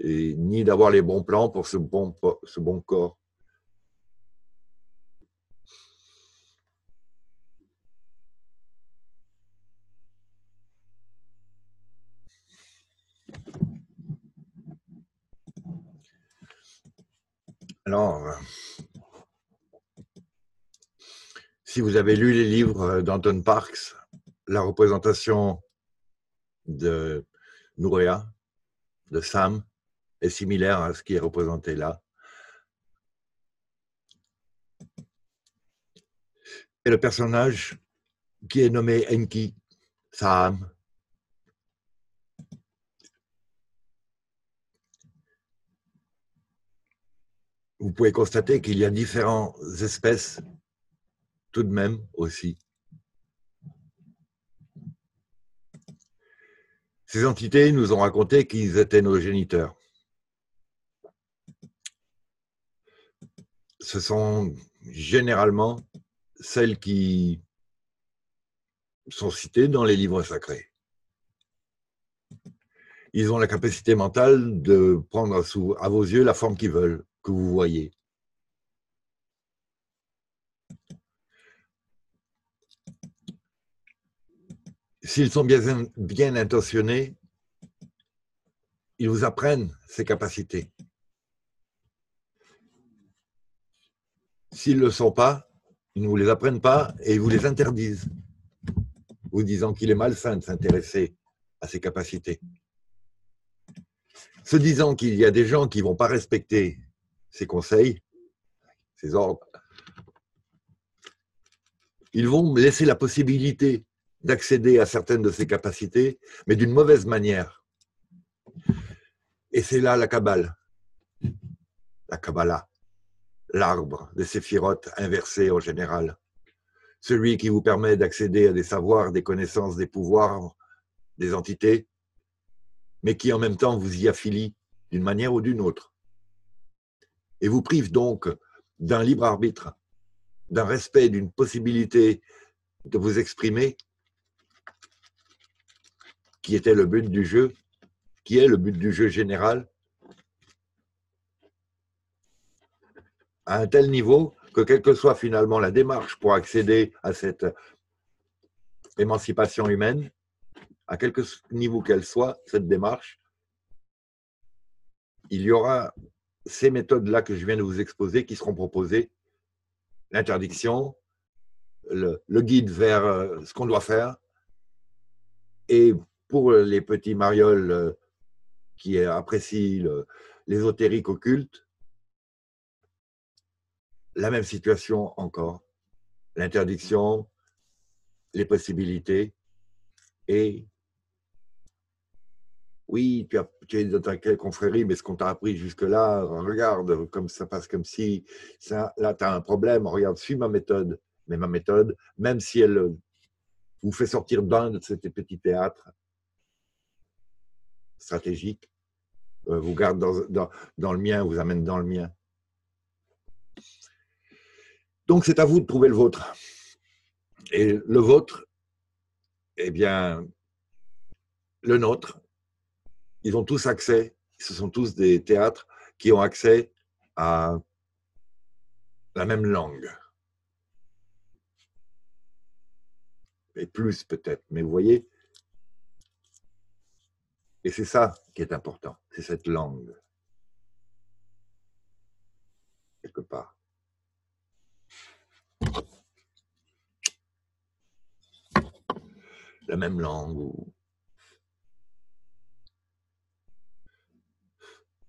et ni d'avoir les bons plans pour ce bon corps. Alors, si vous avez lu les livres d'Anton Parks, la représentation de Nourea, de Sam, est similaire à ce qui est représenté là. Et le personnage qui est nommé Enki, Saam, vous pouvez constater qu'il y a différentes espèces tout de même aussi. Ces entités nous ont raconté qu'ils étaient nos géniteurs. Ce sont généralement celles qui sont citées dans les livres sacrés. Ils ont la capacité mentale de prendre à vos yeux la forme qu'ils veulent, que vous voyez. S'ils sont bien intentionnés, ils vous apprennent ces capacités. S'ils ne le sont pas, ils ne vous les apprennent pas et ils vous les interdisent, vous disant qu'il est malsain de s'intéresser à ces capacités. Se disant qu'il y a des gens qui ne vont pas respecter ces conseils, ces ordres, ils vont laisser la possibilité d'accéder à certaines de ces capacités, mais d'une mauvaise manière. Et c'est là la Kabbale, la Kabbalah, l'arbre des séphirotes inversés en général, celui qui vous permet d'accéder à des savoirs, des connaissances, des pouvoirs, des entités, mais qui en même temps vous y affilie d'une manière ou d'une autre. Et vous prive donc d'un libre arbitre, d'un respect, d'une possibilité de vous exprimer, qui était le but du jeu, qui est le but du jeu général, à un tel niveau que quelle que soit finalement la démarche pour accéder à cette émancipation humaine, à quelque niveau qu'elle soit, cette démarche, il y aura ces méthodes-là que je viens de vous exposer qui seront proposées, l'interdiction, le guide vers ce qu'on doit faire, et pour les petits marioles qui apprécient l'ésotérique occulte, la même situation encore, l'interdiction, les possibilités, et oui, tu es dans ta confrérie, mais ce qu'on t'a appris jusque-là, regarde, comme ça passe comme si, ça, là tu as un problème, regarde, suis ma méthode. Mais ma méthode, même si elle vous fait sortir d'un de ces petits théâtres stratégiques, vous garde dans le mien, vous amène dans le mien. Donc c'est à vous de trouver le vôtre. Et le vôtre, eh bien, le nôtre, ils ont tous accès, ce sont tous des théâtres qui ont accès à la même langue. Et plus peut-être, mais vous voyez, et c'est ça qui est important, c'est cette langue, quelque part. La même langue ou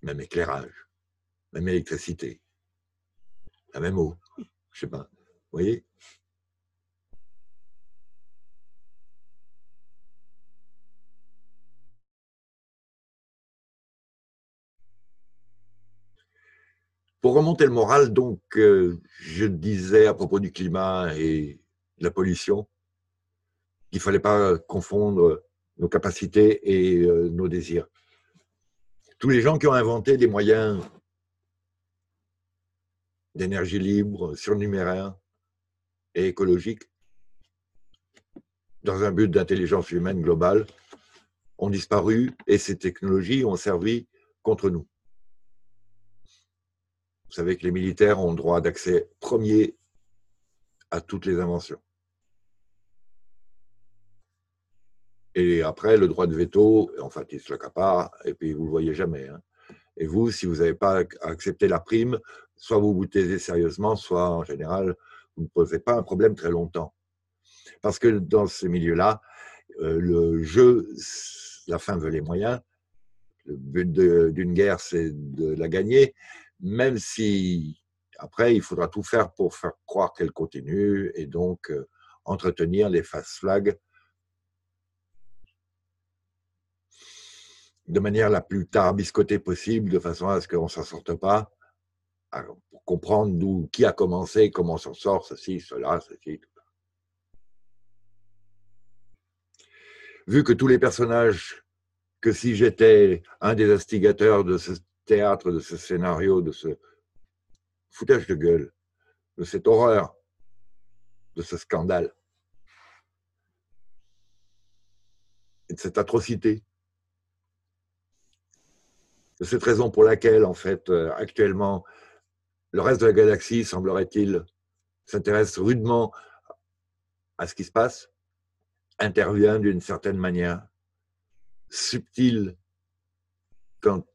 même éclairage, même électricité, la même eau, je sais pas, vous voyez? Pour remonter le moral, donc, je disais à propos du climat et de la pollution qu'il ne fallait pas confondre nos capacités et nos désirs. Tous les gens qui ont inventé des moyens d'énergie libre, surnuméraire et écologique, dans un but d'intelligence humaine globale, ont disparu et ces technologies ont servi contre nous. Vous savez que les militaires ont droit d'accès premier à toutes les inventions. Et après, le droit de veto, en fait, il se l'accaparent, et puis vous ne le voyez jamais. Hein. Et vous, si vous n'avez pas accepté la prime, soit vous vous taisez sérieusement, soit en général, vous ne posez pas un problème très longtemps. Parce que dans ce milieu-là, le jeu, la fin veut les moyens. Le but d'une guerre, c'est de la gagner, même si après, il faudra tout faire pour faire croire qu'elle continue et donc entretenir les fast-flags de manière la plus tarabiscotée possible, de façon à ce qu'on ne s'en sorte pas, pour comprendre d'où, qui a commencé, comment on s'en sort, ceci, cela, ceci, tout. Vu que tous les personnages, que si j'étais un des instigateurs de ce théâtre, de ce scénario, de ce foutage de gueule, de cette horreur, de ce scandale, et de cette atrocité, de cette raison pour laquelle, en fait, actuellement, le reste de la galaxie, semblerait-il, s'intéresse rudement à ce qui se passe, intervient d'une certaine manière subtile quand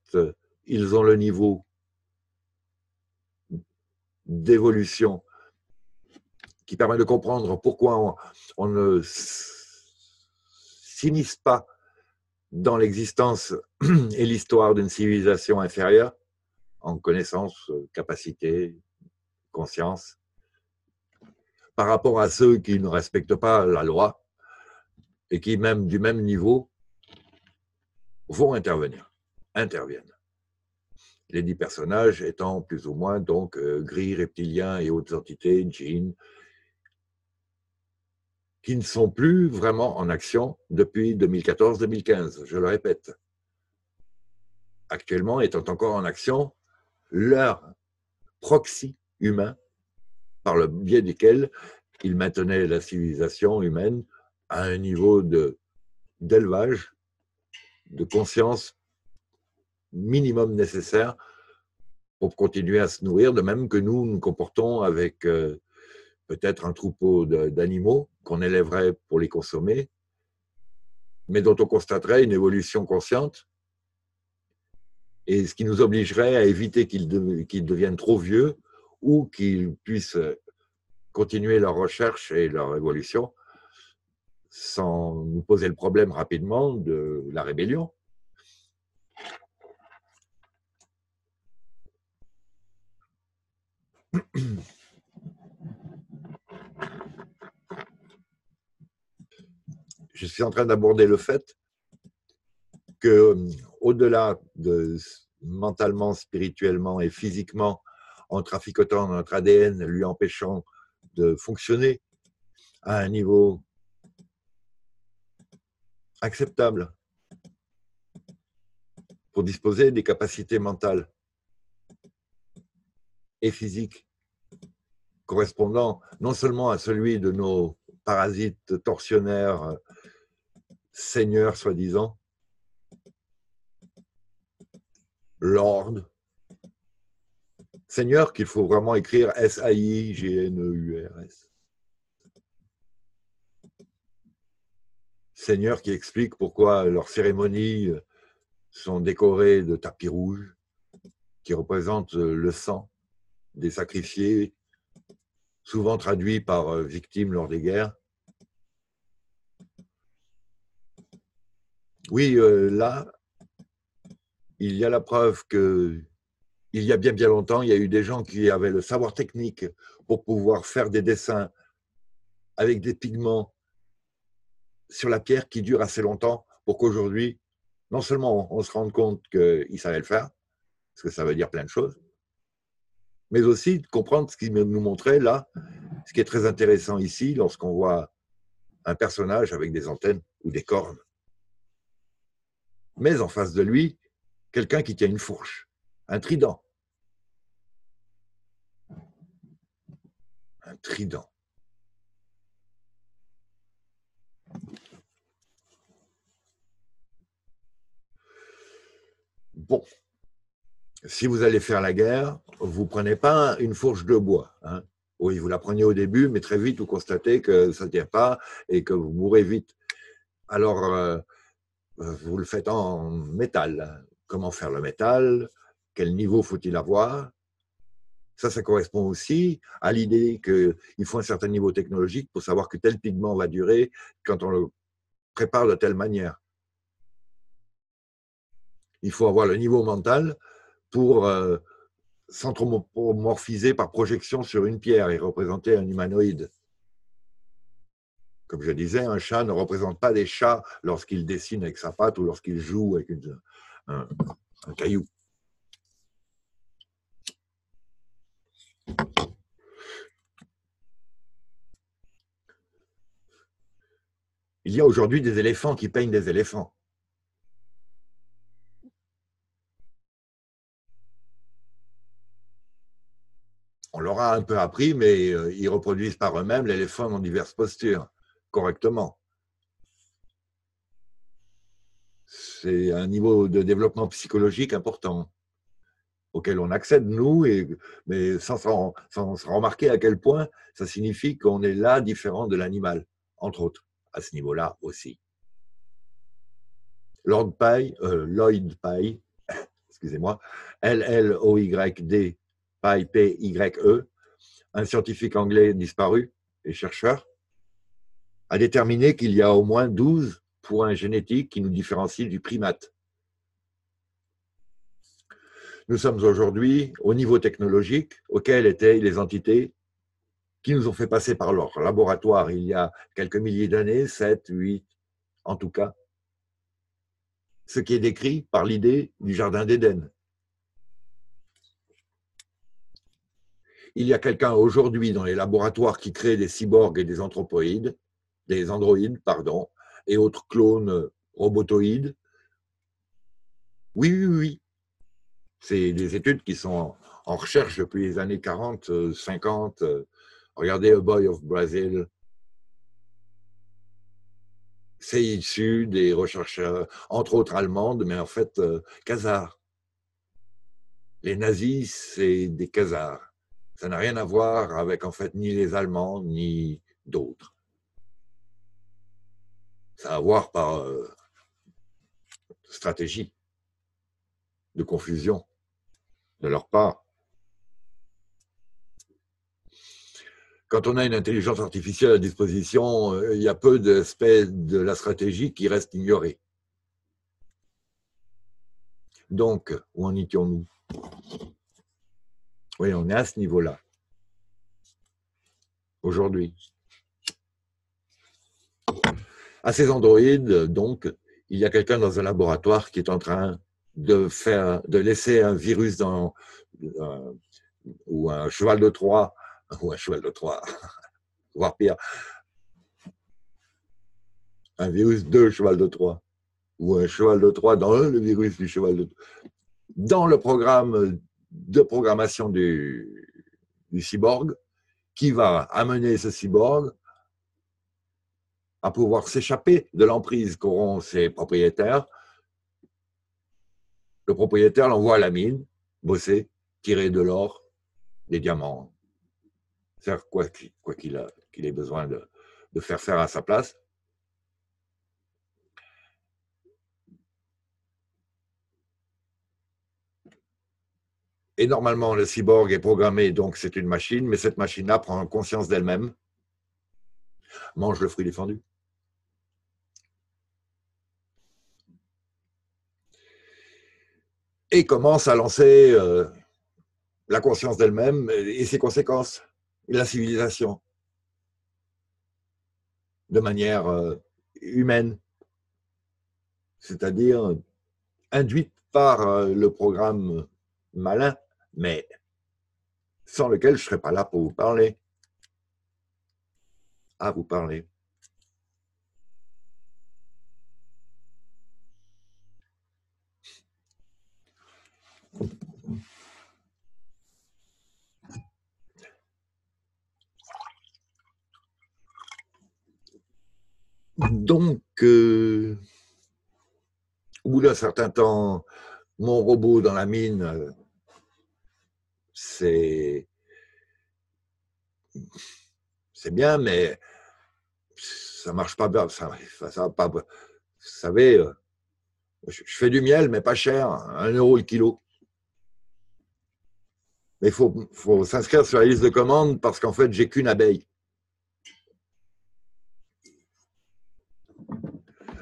ils ont le niveau d'évolution qui permet de comprendre pourquoi on ne s'immisce pas dans l'existence et l'histoire d'une civilisation inférieure en connaissance, capacité, conscience, par rapport à ceux qui ne respectent pas la loi et qui, même du même niveau, vont interviennent. Les 10 personnages étant plus ou moins donc gris, reptiliens et autres entités, djinns, qui ne sont plus vraiment en action depuis 2014-2015, je le répète. Actuellement, étant encore en action, leur proxy humain, par le biais duquel ils maintenaient la civilisation humaine à un niveau d'élevage, de conscience minimum nécessaire pour continuer à se nourrir, de même que nous nous comportons avec peut-être un troupeau d'animaux qu'on élèverait pour les consommer, mais dont on constaterait une évolution consciente, et ce qui nous obligerait à éviter qu'ils deviennent trop vieux ou qu'ils puissent continuer leur recherche et leur évolution sans nous poser le problème rapidement de la rébellion. Je suis en train d'aborder le fait que, au-delà de mentalement, spirituellement et physiquement, en traficotant notre ADN, lui empêchant de fonctionner à un niveau acceptable pour disposer des capacités mentales et physiques correspondant non seulement à celui de nos parasites tortionnaires seigneurs soi-disant, lord, seigneur qu'il faut vraiment écrire SAIGNEURS, seigneurs qui expliquent pourquoi leurs cérémonies sont décorées de tapis rouges qui représentent le sang des sacrifiés, souvent traduits par victimes lors des guerres. Oui, là, il y a la preuve que il y a bien bien longtemps, il y a eu des gens qui avaient le savoir technique pour pouvoir faire des dessins avec des pigments sur la pierre qui dure assez longtemps pour qu'aujourd'hui, non seulement on se rende compte qu'ils savaient le faire, parce que ça veut dire plein de choses, mais aussi de comprendre ce qu'ils nous montraient là, ce qui est très intéressant ici, lorsqu'on voit un personnage avec des antennes ou des cornes, mais en face de lui, quelqu'un qui tient une fourche, un trident, un trident. Bon, si vous allez faire la guerre, vous ne prenez pas une fourche de bois. Hein. Oui, vous la preniez au début, mais très vite, vous constatez que ça ne tient pas et que vous mourrez vite. Alors, vous le faites en métal. Comment faire le métal? Quel niveau faut-il avoir? Ça, ça correspond aussi à l'idée qu'il faut un certain niveau technologique pour savoir que tel pigment va durer quand on le prépare de telle manière. Il faut avoir le niveau mental pour s'anthropomorphiser par projection sur une pierre et représenter un humanoïde. Comme je disais, un chat ne représente pas des chats lorsqu'il dessine avec sa patte ou lorsqu'il joue avec un caillou. Il y a aujourd'hui des éléphants qui peignent des éléphants. On leur a un peu appris, mais ils reproduisent par eux-mêmes l'éléphant dans diverses postures, correctement. C'est un niveau de développement psychologique important, auquel on accède, nous, mais sans se remarquer à quel point ça signifie qu'on est là différent de l'animal, entre autres, à ce niveau-là aussi. Lloyd Pye, excusez-moi, L-L-O-Y-D, Pye, P-Y-E, un scientifique anglais disparu et chercheur, a déterminé qu'il y a au moins 12 points génétiques qui nous différencient du primate. Nous sommes aujourd'hui au niveau technologique auquel étaient les entités qui nous ont fait passer par leur laboratoire il y a quelques milliers d'années, 7, 8, en tout cas, ce qui est décrit par l'idée du jardin d'Éden. Il y a quelqu'un aujourd'hui dans les laboratoires qui crée des cyborgs et des anthropoïdes, des androïdes, pardon, et autres clones robotoïdes. Oui, oui, oui. C'est des études qui sont en recherche depuis les années 40, 50. Regardez A Boy of Brazil. C'est issu des recherches, entre autres allemandes, mais en fait, khazars. Les nazis, c'est des khazars. Ça n'a rien à voir avec, en fait, ni les Allemands, ni d'autres. Ça a à voir par stratégie de confusion de leur part. Quand on a une intelligence artificielle à disposition, il y a peu d'aspects de la stratégie qui restent ignorés. Donc, où en étions-nous ? Oui, on est à ce niveau-là, aujourd'hui. À ces androïdes, donc, il y a quelqu'un dans un laboratoire qui est en train de laisser un virus ou un cheval de Troie, voire pire, un virus de cheval de Troie, ou un cheval de Troie dans le virus du cheval de Troie, dans le programme de programmation du cyborg qui va amener ce cyborg à pouvoir s'échapper de l'emprise qu'auront ses propriétaires. Le propriétaire l'envoie à la mine, bosser, tirer de l'or, des diamants, faire quoi qu'il ait besoin de faire faire à sa place. Et normalement, le cyborg est programmé, donc c'est une machine, mais cette machine-là prend conscience d'elle-même, mange le fruit défendu. Et commence à lancer la conscience d'elle-même et ses conséquences, la civilisation, de manière humaine, c'est-à-dire induite par le programme malin, mais sans lequel je ne serais pas là pour vous parler. À vous parler. Donc, au bout d'un certain temps, mon robot dans la mine, c'est bien, mais ça marche pas bien. Ça va pas. Vous savez, je fais du miel, mais pas cher, 1 € le kilo. Mais il faut s'inscrire sur la liste de commandes parce qu'en fait, j'ai qu'une abeille.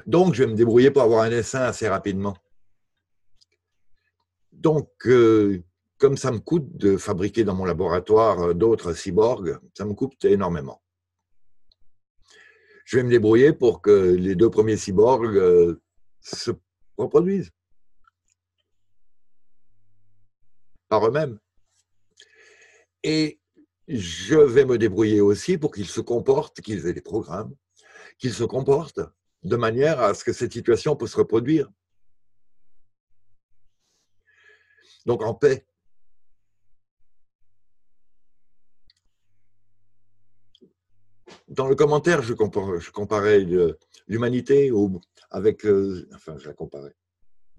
Donc, je vais me débrouiller pour avoir un essaim assez rapidement. Donc, comme ça me coûte de fabriquer dans mon laboratoire d'autres cyborgs, ça me coûte énormément. Je vais me débrouiller pour que les 2 premiers cyborgs se reproduisent par eux-mêmes. Et je vais me débrouiller aussi pour qu'ils se comportent, qu'ils aient des programmes, qu'ils se comportent de manière à ce que cette situation puisse se reproduire. Donc en paix. Dans le commentaire, je comparais l'humanité avec... enfin, je la comparais.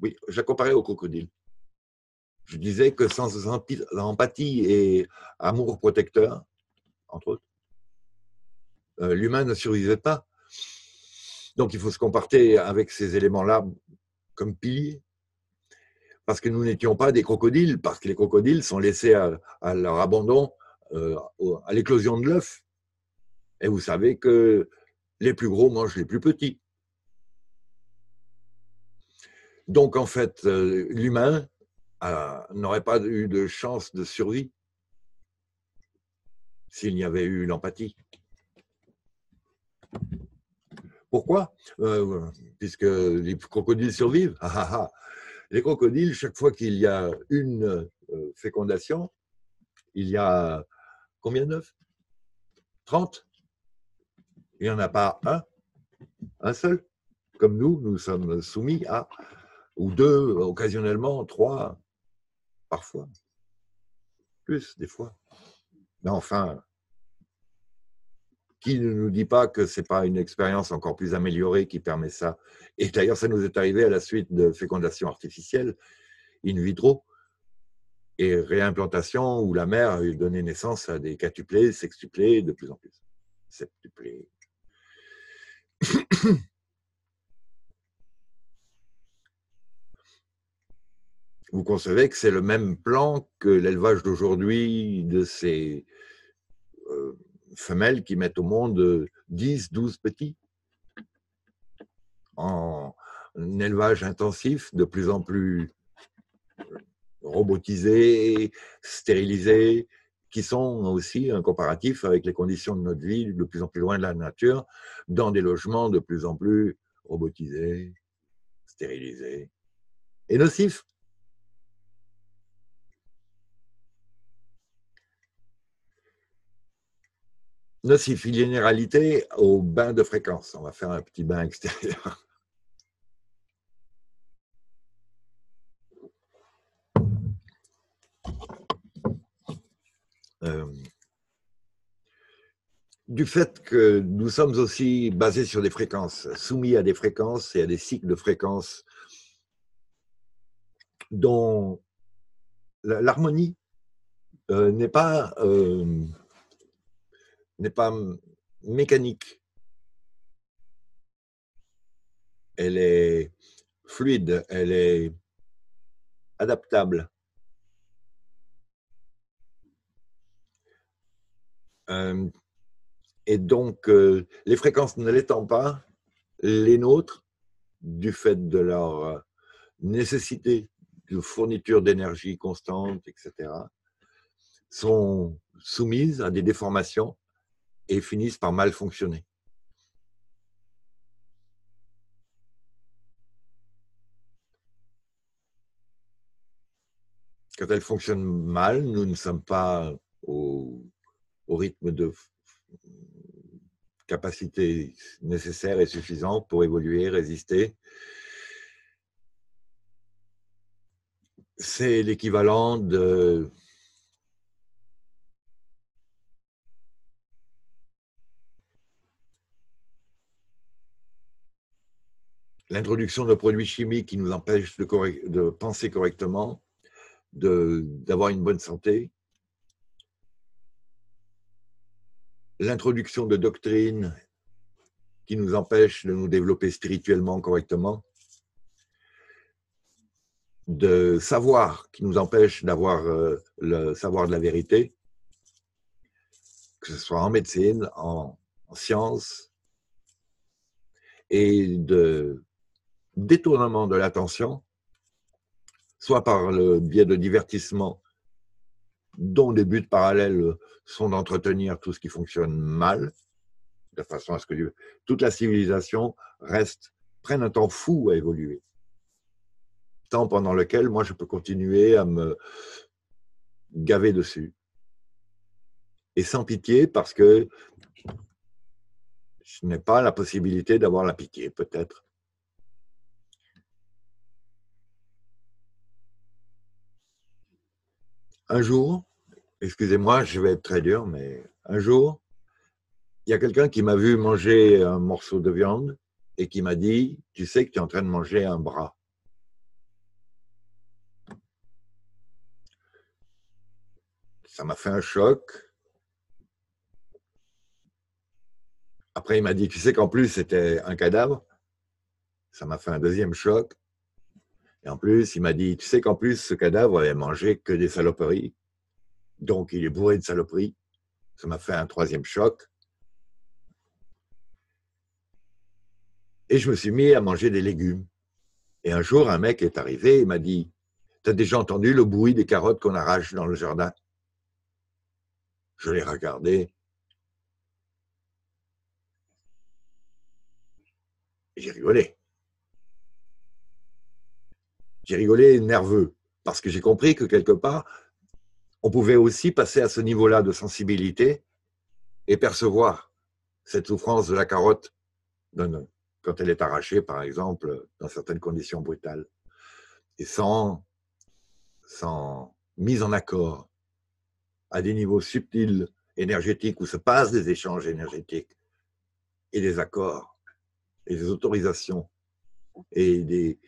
Oui, je la comparais au crocodile. Je disais que sans empathie et amour protecteur, entre autres, l'humain ne survivait pas. Donc, il faut se comporter avec ces éléments-là comme piliers. Parce que nous n'étions pas des crocodiles, parce que les crocodiles sont laissés à leur abandon, à l'éclosion de l'œuf. Et vous savez que les plus gros mangent les plus petits. Donc, en fait, l'humain n'aurait pas eu de chance de survie s'il n'y avait eu l'empathie. Pourquoi? Puisque les crocodiles survivent. Les crocodiles, chaque fois qu'il y a une fécondation, il y a combien d'œufs? 30. Il n'y en a pas un seul. Comme nous, nous sommes soumis à... ou 2, occasionnellement, 3, parfois, plus des fois. Mais enfin, qui ne nous dit pas que ce n'est pas une expérience encore plus améliorée qui permet ça? Et d'ailleurs, ça nous est arrivé à la suite de fécondation artificielle, in vitro, et réimplantation où la mère a donné naissance à des quatuplés, sextuplés, de plus en plus. Septuplés. Vous concevez que c'est le même plan que l'élevage d'aujourd'hui de ces femelles qui mettent au monde 10, 12 petits en un élevage intensif de plus en plus robotisé, stérilisé, qui sont aussi un comparatif avec les conditions de notre vie de plus en plus loin de la nature, dans des logements de plus en plus robotisés, stérilisés et nocifs. Nocif, généralité au bain de fréquence. On va faire un petit bain extérieur. Du fait que nous sommes aussi basés sur des fréquences, soumis à des fréquences et à des cycles de fréquences dont l'harmonie n'est pas mécanique. Elle est fluide, elle est adaptable. Et donc, les fréquences ne l'étant pas, les nôtres, du fait de leur nécessité de fourniture d'énergie constante, etc., sont soumises à des déformations et finissent par mal fonctionner. Quand elles fonctionnent mal, nous ne sommes pas au rythme de capacité nécessaire et suffisant pour évoluer, résister. C'est l'équivalent de... l'introduction de produits chimiques qui nous empêchent de penser correctement, d'avoir une bonne santé, l'introduction de doctrines qui nous empêchent de nous développer spirituellement correctement, de savoir qui nous empêche d'avoir le savoir de la vérité, que ce soit en médecine, en sciences, et de détournement de l'attention, soit par le biais de divertissement dont les buts parallèles sont d'entretenir tout ce qui fonctionne mal, de façon à ce que toute la civilisation prenne un temps fou à évoluer. Temps pendant lequel moi je peux continuer à me gaver dessus. Et sans pitié, parce que je n'ai pas la possibilité d'avoir la pitié, peut-être. Un jour, excusez-moi, je vais être très dur, mais un jour, il y a quelqu'un qui m'a vu manger un morceau de viande et qui m'a dit « Tu sais que tu es en train de manger un bras. » Ça m'a fait un choc. Après, il m'a dit « Tu sais qu'en plus, c'était un cadavre. » Ça m'a fait un deuxième choc. Et en plus, il m'a dit « Tu sais qu'en plus, ce cadavre avait mangé que des saloperies. Donc, il est bourré de saloperies. » Ça m'a fait un troisième choc. Et je me suis mis à manger des légumes. Et un jour, un mec est arrivé et m'a dit « T'as déjà entendu le bruit des carottes qu'on arrache dans le jardin ?» Je l'ai regardé. J'ai rigolé. J'ai rigolé nerveux, parce que j'ai compris que quelque part, on pouvait aussi passer à ce niveau-là de sensibilité et percevoir cette souffrance de la carotte quand elle est arrachée, par exemple, dans certaines conditions brutales, et sans mise en accord à des niveaux subtils, énergétiques, où se passent des échanges énergétiques et des accords, et des autorisations, et des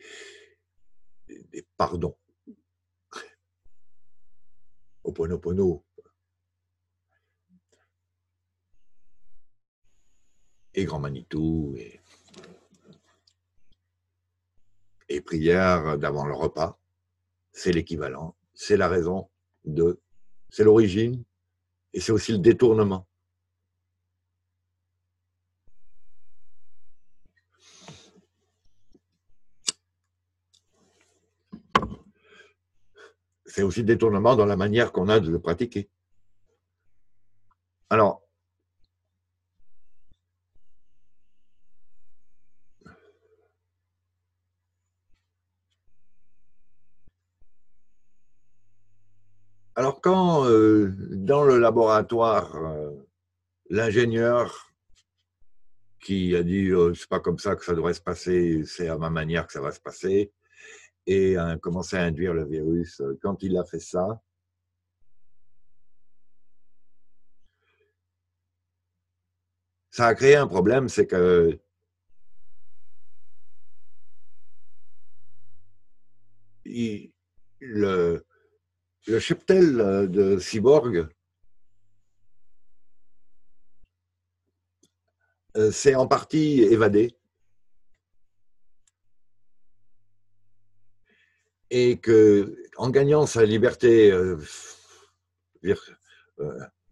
pardons. Ho'oponopono. Et Grand Manitou, et prière d'avant le repas, c'est l'équivalent, c'est la raison de... C'est l'origine et c'est aussi le détournement. C'est aussi le détournement dans la manière qu'on a de le pratiquer. Alors, quand dans le laboratoire, l'ingénieur qui a dit « c'est pas comme ça que ça devrait se passer, c'est à ma manière que ça va se passer » et a commencé à induire le virus, quand il a fait ça, ça a créé un problème, c'est que le cheptel de cyborg s'est en partie évadé et que, en gagnant sa liberté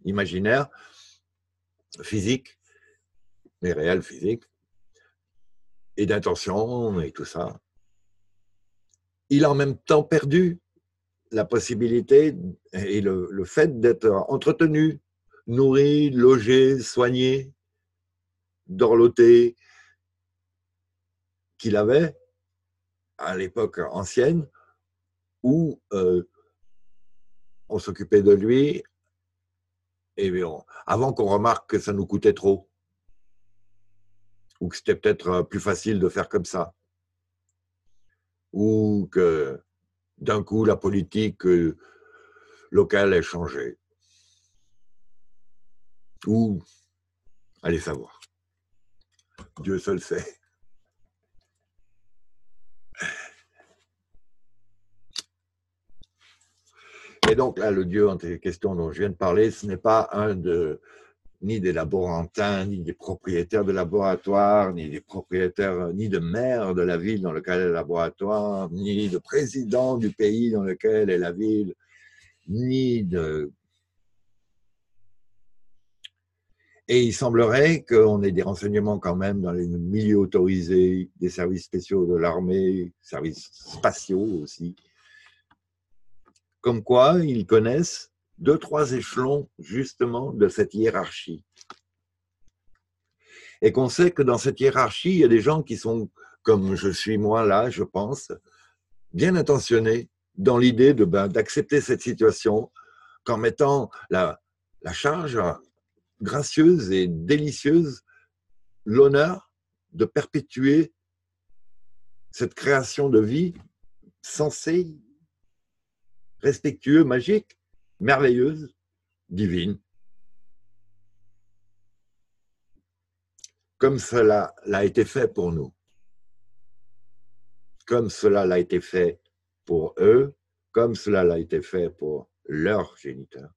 imaginaire, physique, mais réelle physique, et d'intention et tout ça, il a en même temps perdu la possibilité et le fait d'être entretenu, nourri, logé, soigné, dorloté, qu'il avait à l'époque ancienne, où on s'occupait de lui et avant qu'on remarque que ça nous coûtait trop, ou que c'était peut-être plus facile de faire comme ça, ou que... D'un coup, la politique locale a changé. Ou, allez savoir. Dieu seul sait. Et donc là, le dieu en question dont je viens de parler, ce n'est pas un de, ni des laborantins, ni des propriétaires de laboratoires, ni des propriétaires, ni de maire de la ville dans laquelle est le laboratoire, ni de président du pays dans lequel est la ville, ni de... Et il semblerait qu'on ait des renseignements quand même dans les milieux autorisés, des services spéciaux de l'armée, services spatiaux aussi, comme quoi ils connaissent deux, trois échelons justement de cette hiérarchie. Et qu'on sait que dans cette hiérarchie, il y a des gens qui sont, comme je suis moi là, je pense, bien intentionnés dans l'idée de d'accepter cette situation qu'en mettant la charge gracieuse et délicieuse, l'honneur de perpétuer cette création de vie sensée, respectueuse, magique, merveilleuse, divine. Comme cela l'a été fait pour nous. Comme cela l'a été fait pour eux, comme cela l'a été fait pour leurs géniteurs.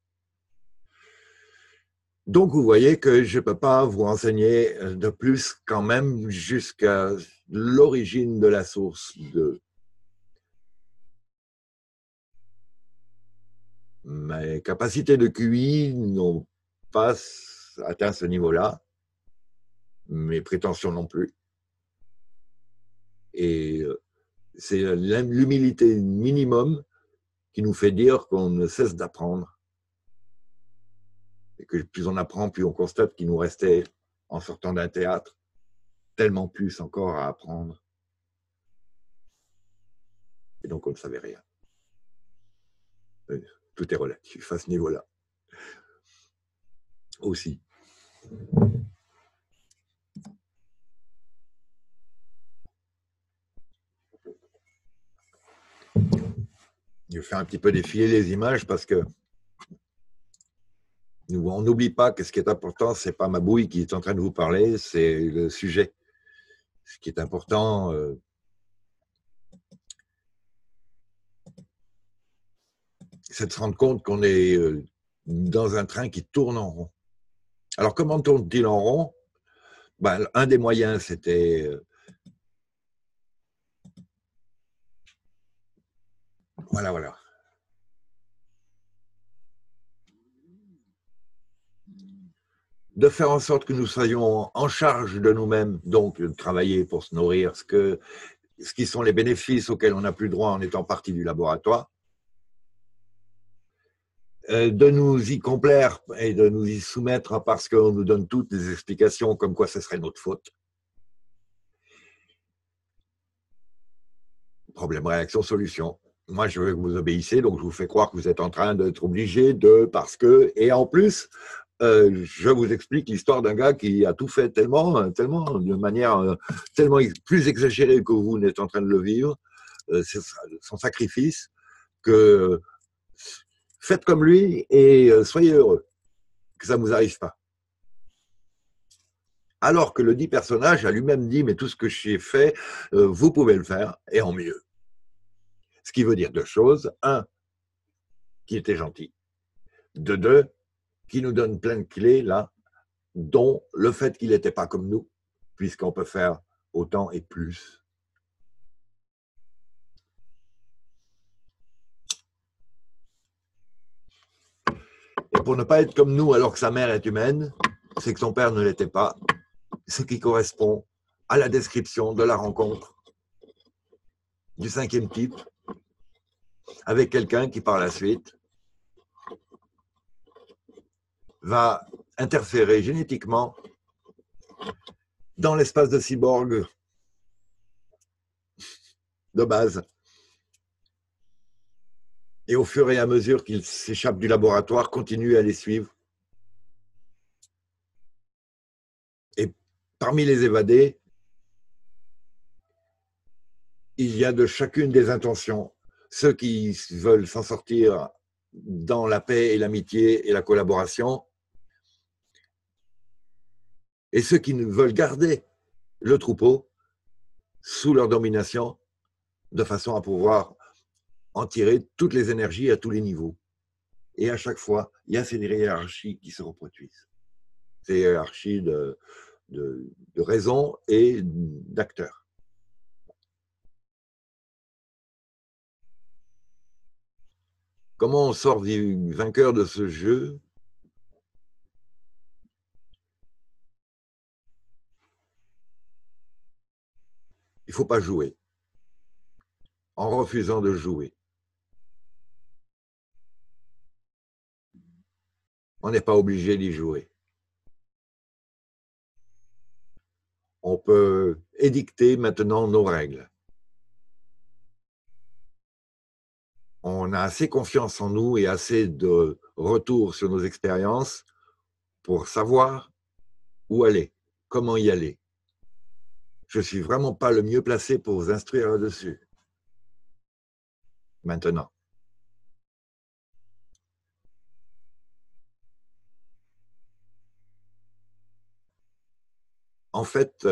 Donc, vous voyez que je ne peux pas vous renseigner de plus quand même jusqu'à l'origine de la source de... Mes capacités de QI n'ont pas atteint ce niveau-là, mes prétentions non plus. Et c'est l'humilité minimum qui nous fait dire qu'on ne cesse d'apprendre. Et que plus on apprend, plus on constate qu'il nous restait, en sortant d'un théâtre, tellement plus encore à apprendre. Et donc on ne savait rien. Tout est relatif à ce niveau-là. Aussi. Je vais faire un petit peu défiler les images parce que on n'oublie pas que ce qui est important, ce n'est pas ma bouille qui est en train de vous parler, c'est le sujet. Ce qui est important, c'est de se rendre compte qu'on est dans un train qui tourne en rond. Alors, comment tourne-t-il en rond? Ben, un des moyens, c'était voilà. De faire en sorte que nous soyons en charge de nous-mêmes, donc de travailler pour se nourrir, ce qui sont les bénéfices auxquels on n'a plus droit en étant parti du laboratoire, de nous y complaire et de nous y soumettre parce qu'on nous donne toutes les explications comme quoi ce serait notre faute. Problème, réaction, solution. Moi, je veux que vous obéissiez, donc je vous fais croire que vous êtes en train d'être obligé de, parce que, et en plus... je vous explique l'histoire d'un gars qui a tout fait tellement de manière tellement plus exagérée que vous n'êtes en train de le vivre, c'est son sacrifice, que faites comme lui et soyez heureux, que ça ne vous arrive pas. Alors que le dit personnage a lui-même dit, mais tout ce que j'ai fait, vous pouvez le faire, et en mieux. Ce qui veut dire deux choses. Un, qui était gentil. De deux, qui nous donne plein de clés, là, dont le fait qu'il n'était pas comme nous, puisqu'on peut faire autant et plus. Et pour ne pas être comme nous alors que sa mère est humaine, c'est que son père ne l'était pas, ce qui correspond à la description de la rencontre du cinquième type avec quelqu'un qui, par la suite, va interférer génétiquement dans l'espace de cyborg de base. Et au fur et à mesure qu'il s'échappe du laboratoire, continue à les suivre. Et parmi les évadés, il y a de chacune des intentions. Ceux qui veulent s'en sortir dans la paix et l'amitié et la collaboration, et ceux qui veulent garder le troupeau sous leur domination de façon à pouvoir en tirer toutes les énergies à tous les niveaux. Et à chaque fois, il y a ces hiérarchies qui se reproduisent. Ces hiérarchies de raison et d'acteurs. Comment on sort vainqueur de ce jeu? Il ne faut pas jouer. En refusant de jouer. On n'est pas obligé d'y jouer. On peut édicter maintenant nos règles. On a assez confiance en nous et assez de retour sur nos expériences pour savoir où aller, comment y aller. Je ne suis vraiment pas le mieux placé pour vous instruire là-dessus. Maintenant. En fait,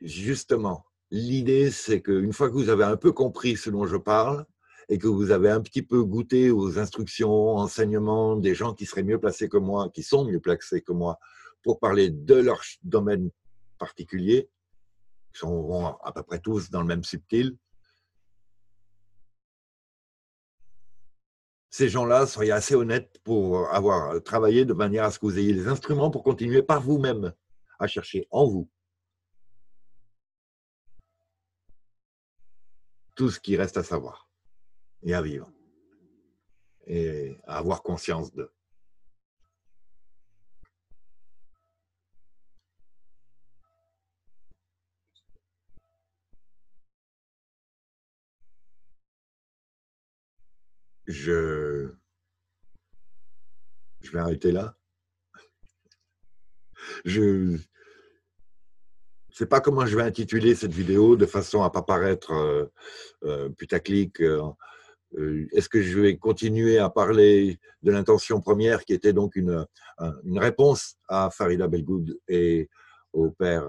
justement, l'idée, c'est qu'une fois que vous avez un peu compris ce dont je parle et que vous avez un petit peu goûté aux instructions, enseignements des gens qui seraient mieux placés que moi, qui sont mieux placés que moi pour parler de leur domaine particulier, qui sont à peu près tous dans le même subtil, ces gens-là, soyez assez honnêtes pour avoir travaillé de manière à ce que vous ayez les instruments pour continuer par vous-même à chercher en vous tout ce qui reste à savoir et à vivre et à avoir conscience de. Je vais arrêter là. Je ne sais pas comment je vais intituler cette vidéo de façon à ne pas paraître putaclic. Est-ce que je vais continuer à parler de l'intention première qui était donc une réponse à Farida Belgoul et au père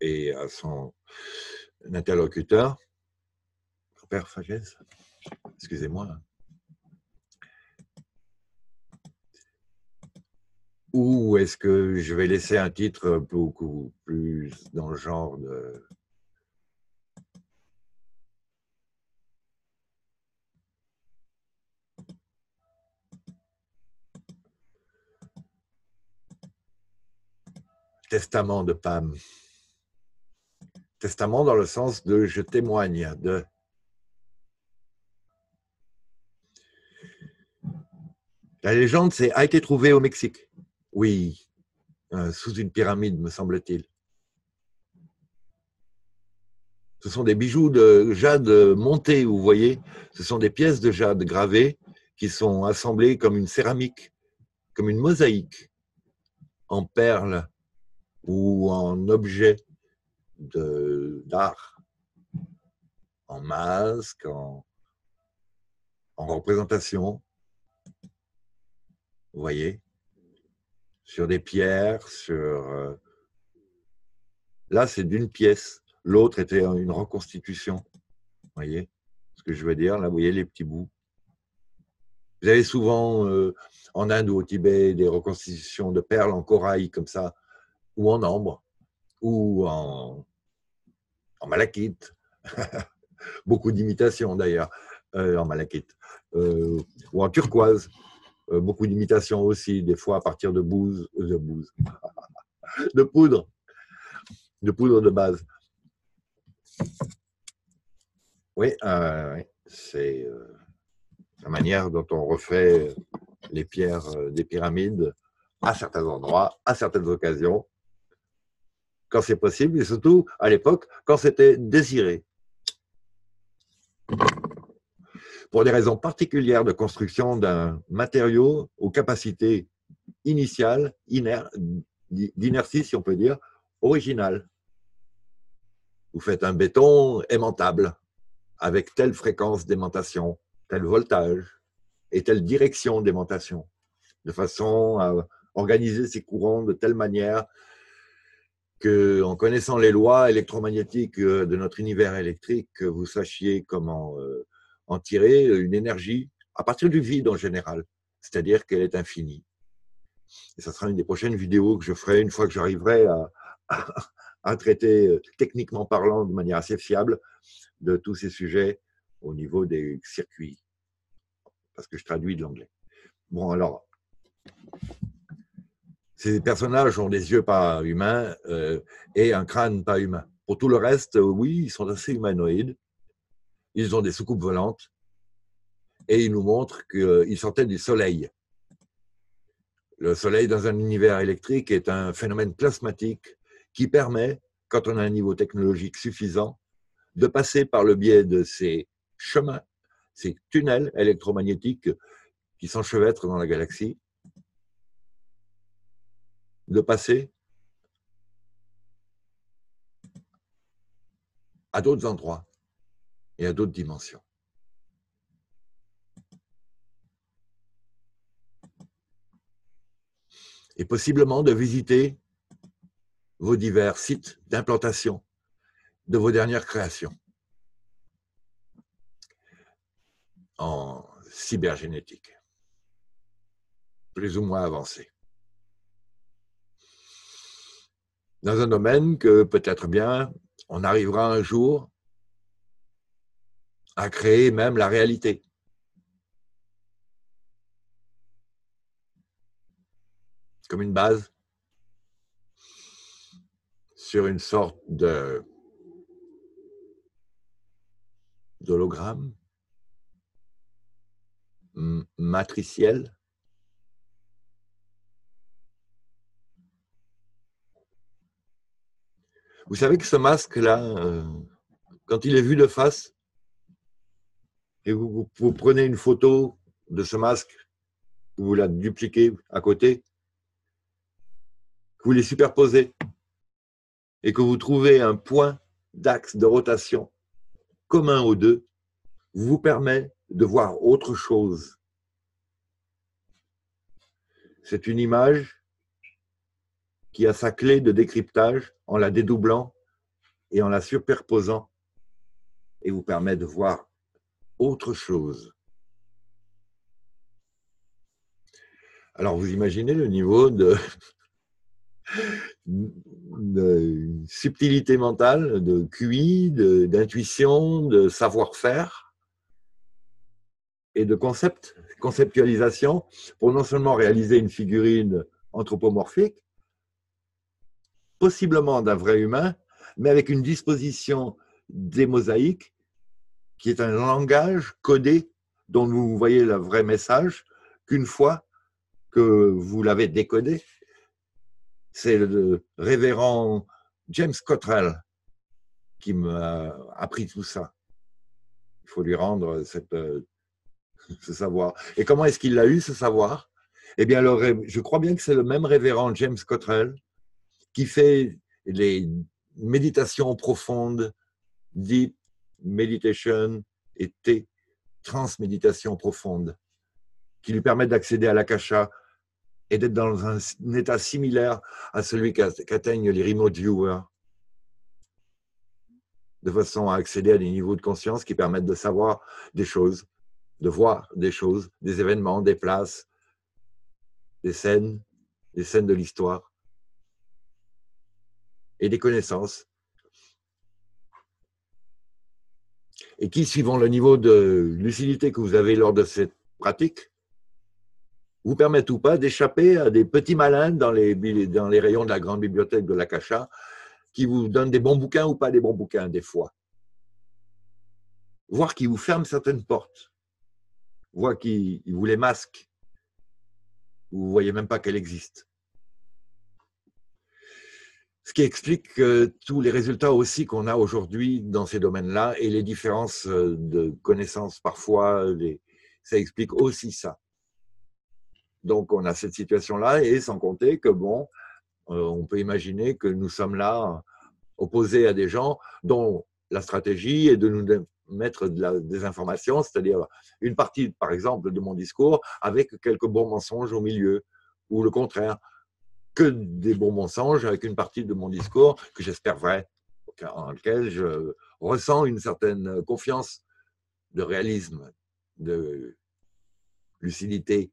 et à son interlocuteur, au père Pagès, excusez-moi. Ou est-ce que je vais laisser un titre beaucoup plus dans le genre de testament de Pam? Testament dans le sens de je témoigne de. La légende, c'est a été trouvée au Mexique. Oui, sous une pyramide, me semble-t-il. Ce sont des bijoux de jade montés, vous voyez. Ce sont des pièces de jade gravées qui sont assemblées comme une céramique, comme une mosaïque, en perles ou en objets d'art, en masques, en représentation, vous voyez, sur des pierres, sur... Là, c'est d'une pièce. L'autre était une reconstitution. Vous voyez ce que je veux dire? Là, vous voyez les petits bouts. Vous avez souvent, en Inde ou au Tibet, des reconstitutions de perles en corail, comme ça, ou en ambre, ou en malachite. Beaucoup d'imitations, d'ailleurs, en malachite. Ou en turquoise. Beaucoup d'imitations aussi, des fois à partir de poudre de base. Oui, c'est la manière dont on refait les pierres des pyramides à certains endroits, à certaines occasions, quand c'est possible, et surtout à l'époque, quand c'était désiré. Pour des raisons particulières de construction d'un matériau aux capacités initiales, d'inertie, si on peut dire, originale. Vous faites un béton aimantable, avec telle fréquence d'aimantation, tel voltage et telle direction d'aimantation, de façon à organiser ces courants de telle manière qu'en connaissant les lois électromagnétiques de notre univers électrique, vous sachiez comment... en tirer une énergie à partir du vide en général, c'est-à-dire qu'elle est infinie. Et ça sera une des prochaines vidéos que je ferai une fois que j'arriverai à traiter, techniquement parlant, de manière assez fiable, de tous ces sujets au niveau des circuits, parce que je traduis de l'anglais. Bon, alors, ces personnages ont des yeux pas humains et un crâne pas humain. Pour tout le reste, oui, ils sont assez humanoïdes. Ils ont des soucoupes volantes et ils nous montrent qu'ils sortaient du soleil. Le soleil dans un univers électrique est un phénomène plasmatique qui permet, quand on a un niveau technologique suffisant, de passer par le biais de ces chemins, ces tunnels électromagnétiques qui s'enchevêtrent dans la galaxie, de passer à d'autres endroits et à d'autres dimensions. Et possiblement de visiter vos divers sites d'implantation de vos dernières créations en cybergénétique, plus ou moins avancée, dans un domaine que peut-être bien on arrivera un jour à créer même la réalité. Comme une base sur une sorte d'hologramme matriciel . Vous savez que ce masque-là, quand il est vu de face, et vous prenez une photo de ce masque, vous la dupliquez à côté, que vous les superposez et que vous trouvez un point d'axe de rotation commun aux deux, vous permet de voir autre chose. C'est une image qui a sa clé de décryptage en la dédoublant et en la superposant et vous permet de voir autre chose. Alors vous imaginez le niveau de subtilité mentale, de QI, d'intuition, de savoir-faire et de conceptualisation pour non seulement réaliser une figurine anthropomorphique, possiblement d'un vrai humain, mais avec une disposition des mosaïques qui est un langage codé dont vous voyez le vrai message qu'une fois que vous l'avez décodé. C'est le révérend James Cottrell qui m'a appris tout ça. Il faut lui rendre ce savoir. Et comment est-ce qu'il a eu ce savoir? Eh bien, je crois bien que c'est le même révérend James Cottrell qui fait les méditations profondes, Deep Meditation et Transméditation profonde, qui lui permettent d'accéder à l'Akasha et d'être dans un état similaire à celui qu'atteignent les remote viewers, de façon à accéder à des niveaux de conscience qui permettent de savoir des choses, de voir des choses, des événements, des places, des scènes de l'histoire et des connaissances. Et qui, suivant le niveau de lucidité que vous avez lors de cette pratique, vous permettent ou pas d'échapper à des petits malins dans les rayons de la grande bibliothèque de l'Akasha qui vous donnent des bons bouquins ou pas des bons bouquins des fois. Voire qui vous ferment certaines portes. Voire qui vous les masquent. Vous ne voyez même pas qu'elles existent. Ce qui explique tous les résultats aussi qu'on a aujourd'hui dans ces domaines-là et les différences de connaissances parfois. Ça explique aussi ça. Donc, on a cette situation-là, et sans compter que, bon, on peut imaginer que nous sommes là, opposés à des gens dont la stratégie est de nous mettre des informations, c'est-à-dire une partie, par exemple, de mon discours, avec quelques bons mensonges au milieu, ou le contraire, que des bons mensonges avec une partie de mon discours que j'espère vrai, en lequel je ressens une certaine confiance de réalisme, de lucidité,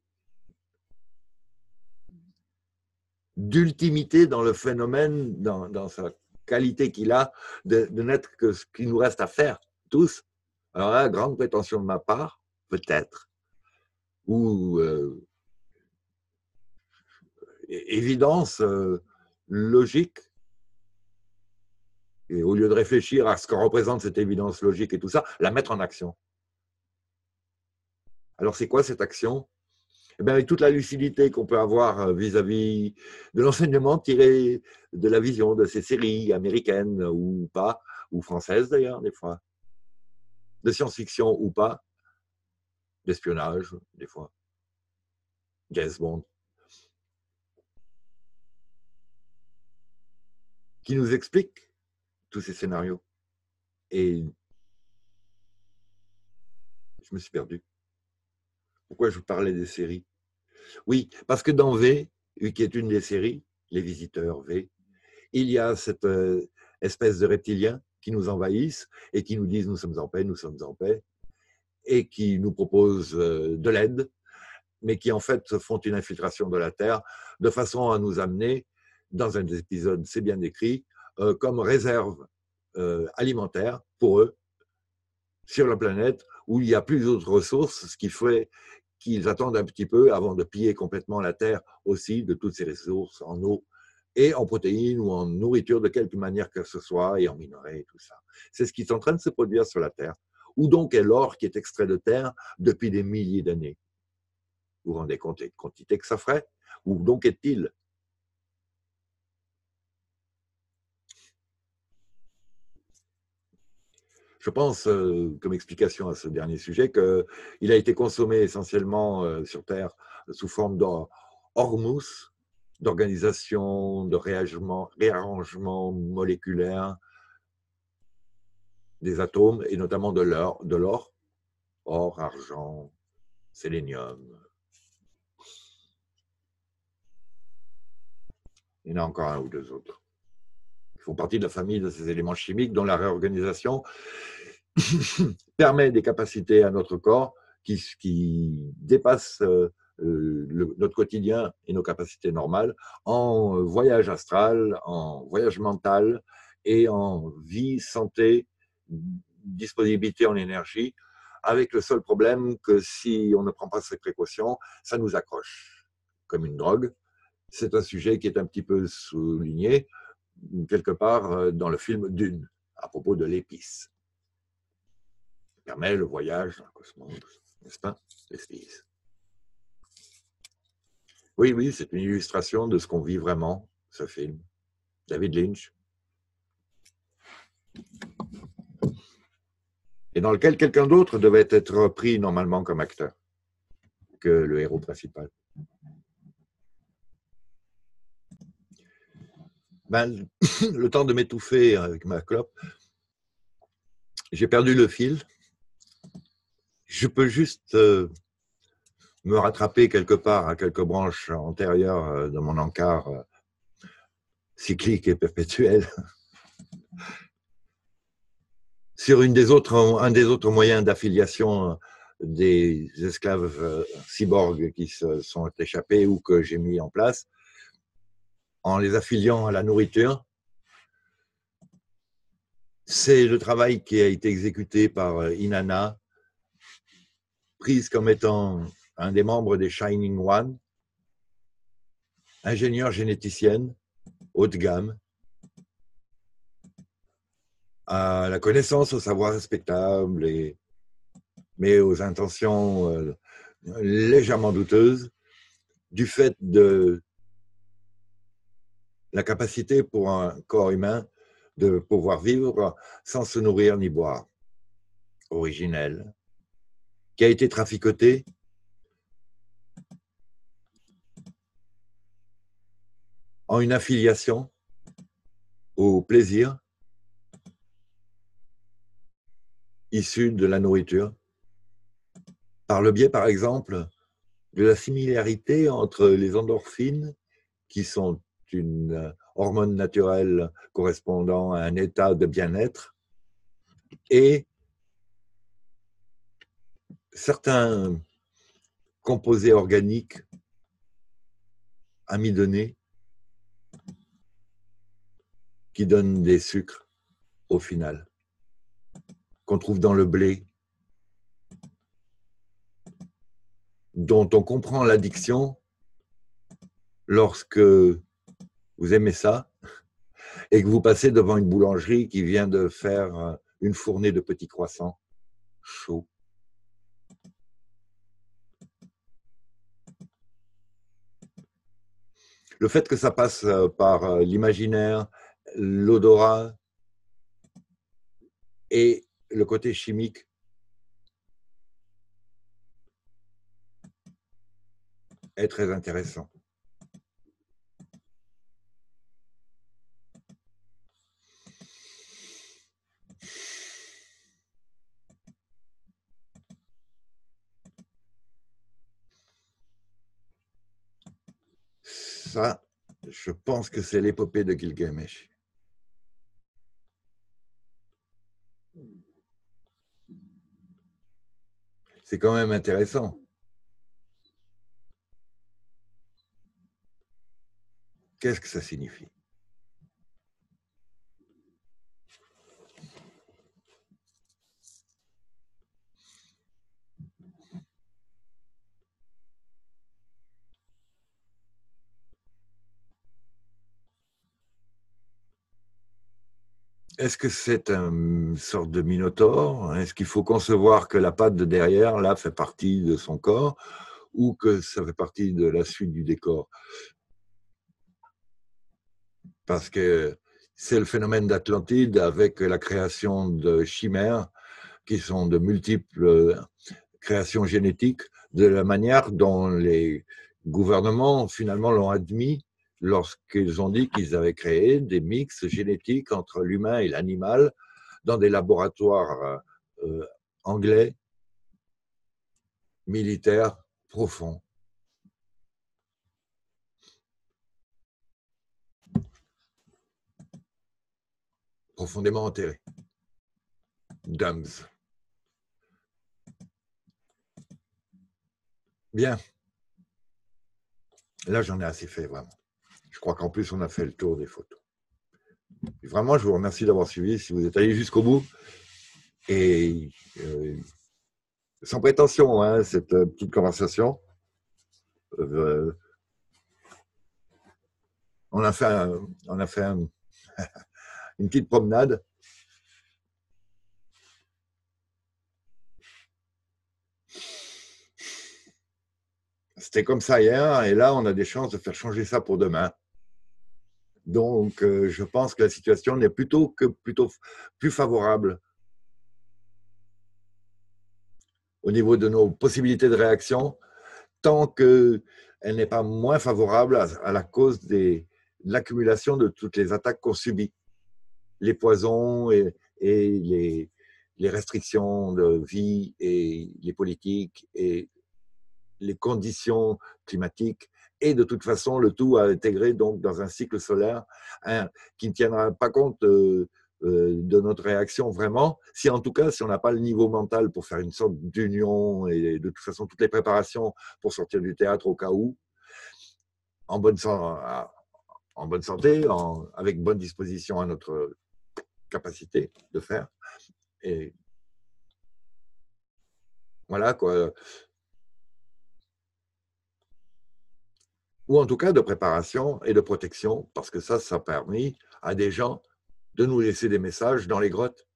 d'ultimité dans le phénomène, dans sa qualité qu'il a, de n'être que ce qu'il nous reste à faire, tous. Alors là, grande prétention de ma part, peut-être, ou évidence logique, et au lieu de réfléchir à ce que représente cette évidence logique et tout ça, la mettre en action. Alors c'est quoi cette action? Eh bien, avec toute la lucidité qu'on peut avoir vis-à-vis de l'enseignement tiré de la vision de ces séries américaines ou pas, ou françaises d'ailleurs des fois, de science-fiction ou pas, d'espionnage des fois, James Bond, qui nous explique tous ces scénarios. Et je me suis perdu. Pourquoi je parlais des séries? Oui, parce que dans V, qui est une des séries, Les Visiteurs V, il y a cette espèce de reptiliens qui nous envahissent et qui nous disent « nous sommes en paix, nous sommes en paix » et qui nous proposent de l'aide, mais qui en fait font une infiltration de la Terre de façon à nous amener, dans un épisode, c'est bien écrit, comme réserve alimentaire pour eux sur la planète où il n'y a plus d'autres ressources, ce qui fait qu'ils attendent un petit peu avant de piller complètement la Terre aussi de toutes ces ressources en eau et en protéines ou en nourriture de quelque manière que ce soit et en minerais et tout ça. C'est ce qui est en train de se produire sur la Terre. Où donc est l'or qui est extrait de terre depuis des milliers d'années? Vous vous rendez compte des quantités que ça ferait? Où donc est-il? Je pense, comme explication à ce dernier sujet, qu'il a été consommé essentiellement sur Terre sous forme d'hormuz, d'organisation, de réarrangement moléculaire des atomes, et notamment de l'or, or, argent, sélénium. Il y en a encore un ou deux autres. Ils font partie de la famille de ces éléments chimiques dont la réorganisation permet des capacités à notre corps qui dépassent notre quotidien et nos capacités normales en voyage astral, en voyage mental et en vie, santé, disponibilité en énergie, avec le seul problème que si on ne prend pas ces précautions, ça nous accroche comme une drogue. C'est un sujet qui est un petit peu souligné quelque part dans le film Dune, à propos de l'épice. Il permet le voyage dans le cosmos, n'est-ce pas? L'espice. Oui, oui, c'est une illustration de ce qu'on vit vraiment, ce film. David Lynch. Et dans lequel quelqu'un d'autre devait être pris normalement comme acteur que le héros principal. Ben, le temps de m'étouffer avec ma clope, j'ai perdu le fil. Je peux juste me rattraper quelque part à quelques branches antérieures de mon encart cyclique et perpétuel sur un des autres moyens d'affiliation des esclaves cyborgs qui se sont échappés ou que j'ai mis en place, en les affiliant à la nourriture. C'est le travail qui a été exécuté par Inanna, prise comme étant un des membres des Shining One, ingénieure généticienne, haut de gamme, à la connaissance, au savoir respectable, mais aux intentions légèrement douteuses, du fait de la capacité pour un corps humain de pouvoir vivre sans se nourrir ni boire, originelle, qui a été traficotée en une affiliation au plaisir issu de la nourriture, par le biais, par exemple, de la similarité entre les endorphines qui sont une hormone naturelle correspondant à un état de bien-être et certains composés organiques amidonnés qui donnent des sucres au final, qu'on trouve dans le blé, dont on comprend l'addiction lorsque vous aimez ça et que vous passez devant une boulangerie qui vient de faire une fournée de petits croissants chauds. Le fait que ça passe par l'imaginaire, l'odorat et le côté chimique, est très intéressant. Ça, je pense que c'est l'épopée de Gilgamesh. C'est quand même intéressant. Qu'est-ce que ça signifie? Est-ce que c'est une sorte de minotaure? Est-ce qu'il faut concevoir que la patte de derrière, là, fait partie de son corps ou que ça fait partie de la suite du décor? Parce que c'est le phénomène d'Atlantide avec la création de chimères qui sont de multiples créations génétiques, de la manière dont les gouvernements finalement l'ont admis lorsqu'ils ont dit qu'ils avaient créé des mixes génétiques entre l'humain et l'animal dans des laboratoires anglais, militaires, profonds. Profondément enterré. Dams. Bien. Là, j'en ai assez fait, vraiment. Je crois qu'en plus, on a fait le tour des photos. Et vraiment, je vous remercie d'avoir suivi, si vous êtes allé jusqu'au bout. Et sans prétention, hein, cette petite conversation. On a fait un une petite promenade. C'était comme ça hier, et là, on a des chances de faire changer ça pour demain. Donc, je pense que la situation n'est plutôt plus favorable au niveau de nos possibilités de réaction, tant qu'elle n'est pas moins favorable à la cause de l'accumulation de toutes les attaques qu'on subit. Les poisons et les restrictions de vie et les politiques et les conditions climatiques. Et de toute façon, le tout à intégrer donc dans un cycle solaire qui ne tiendra pas compte de notre réaction vraiment, si en tout cas on n'a pas le niveau mental pour faire une sorte d'union et de toute façon toutes les préparations pour sortir du théâtre au cas où, en bonne santé, avec bonne disposition à notre capacité de faire. Et voilà quoi. Ou en tout cas de préparation et de protection, parce que ça a permis à des gens de nous laisser des messages dans les grottes.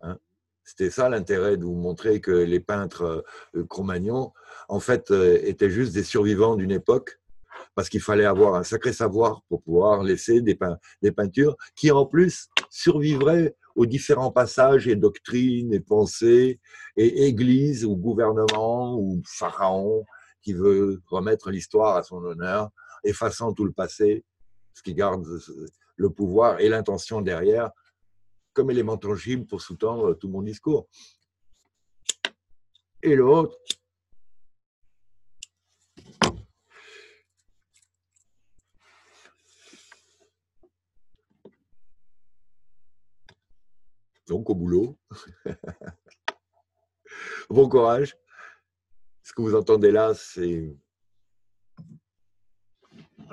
Hein? C'était ça l'intérêt, de vous montrer que les peintres Cro-Magnon, en fait, étaient juste des survivants d'une époque, parce qu'il fallait avoir un sacré savoir pour pouvoir laisser des peintures qui, en plus, survivraient aux différents passages et doctrines et pensées et églises ou gouvernements ou pharaons qui veut remettre l'histoire à son honneur, effaçant tout le passé, ce qui garde le pouvoir et l'intention derrière comme élément tangible pour sous-tendre tout mon discours. Et l'autre... Donc, au boulot. Bon courage. Ce que vous entendez là, c'est...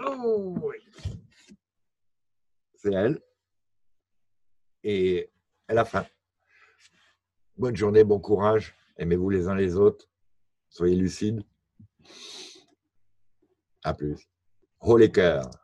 Oh oui. C'est elle. Et elle a faim. Bonne journée, bon courage. Aimez-vous les uns les autres. Soyez lucides. À plus. Oh les cœurs.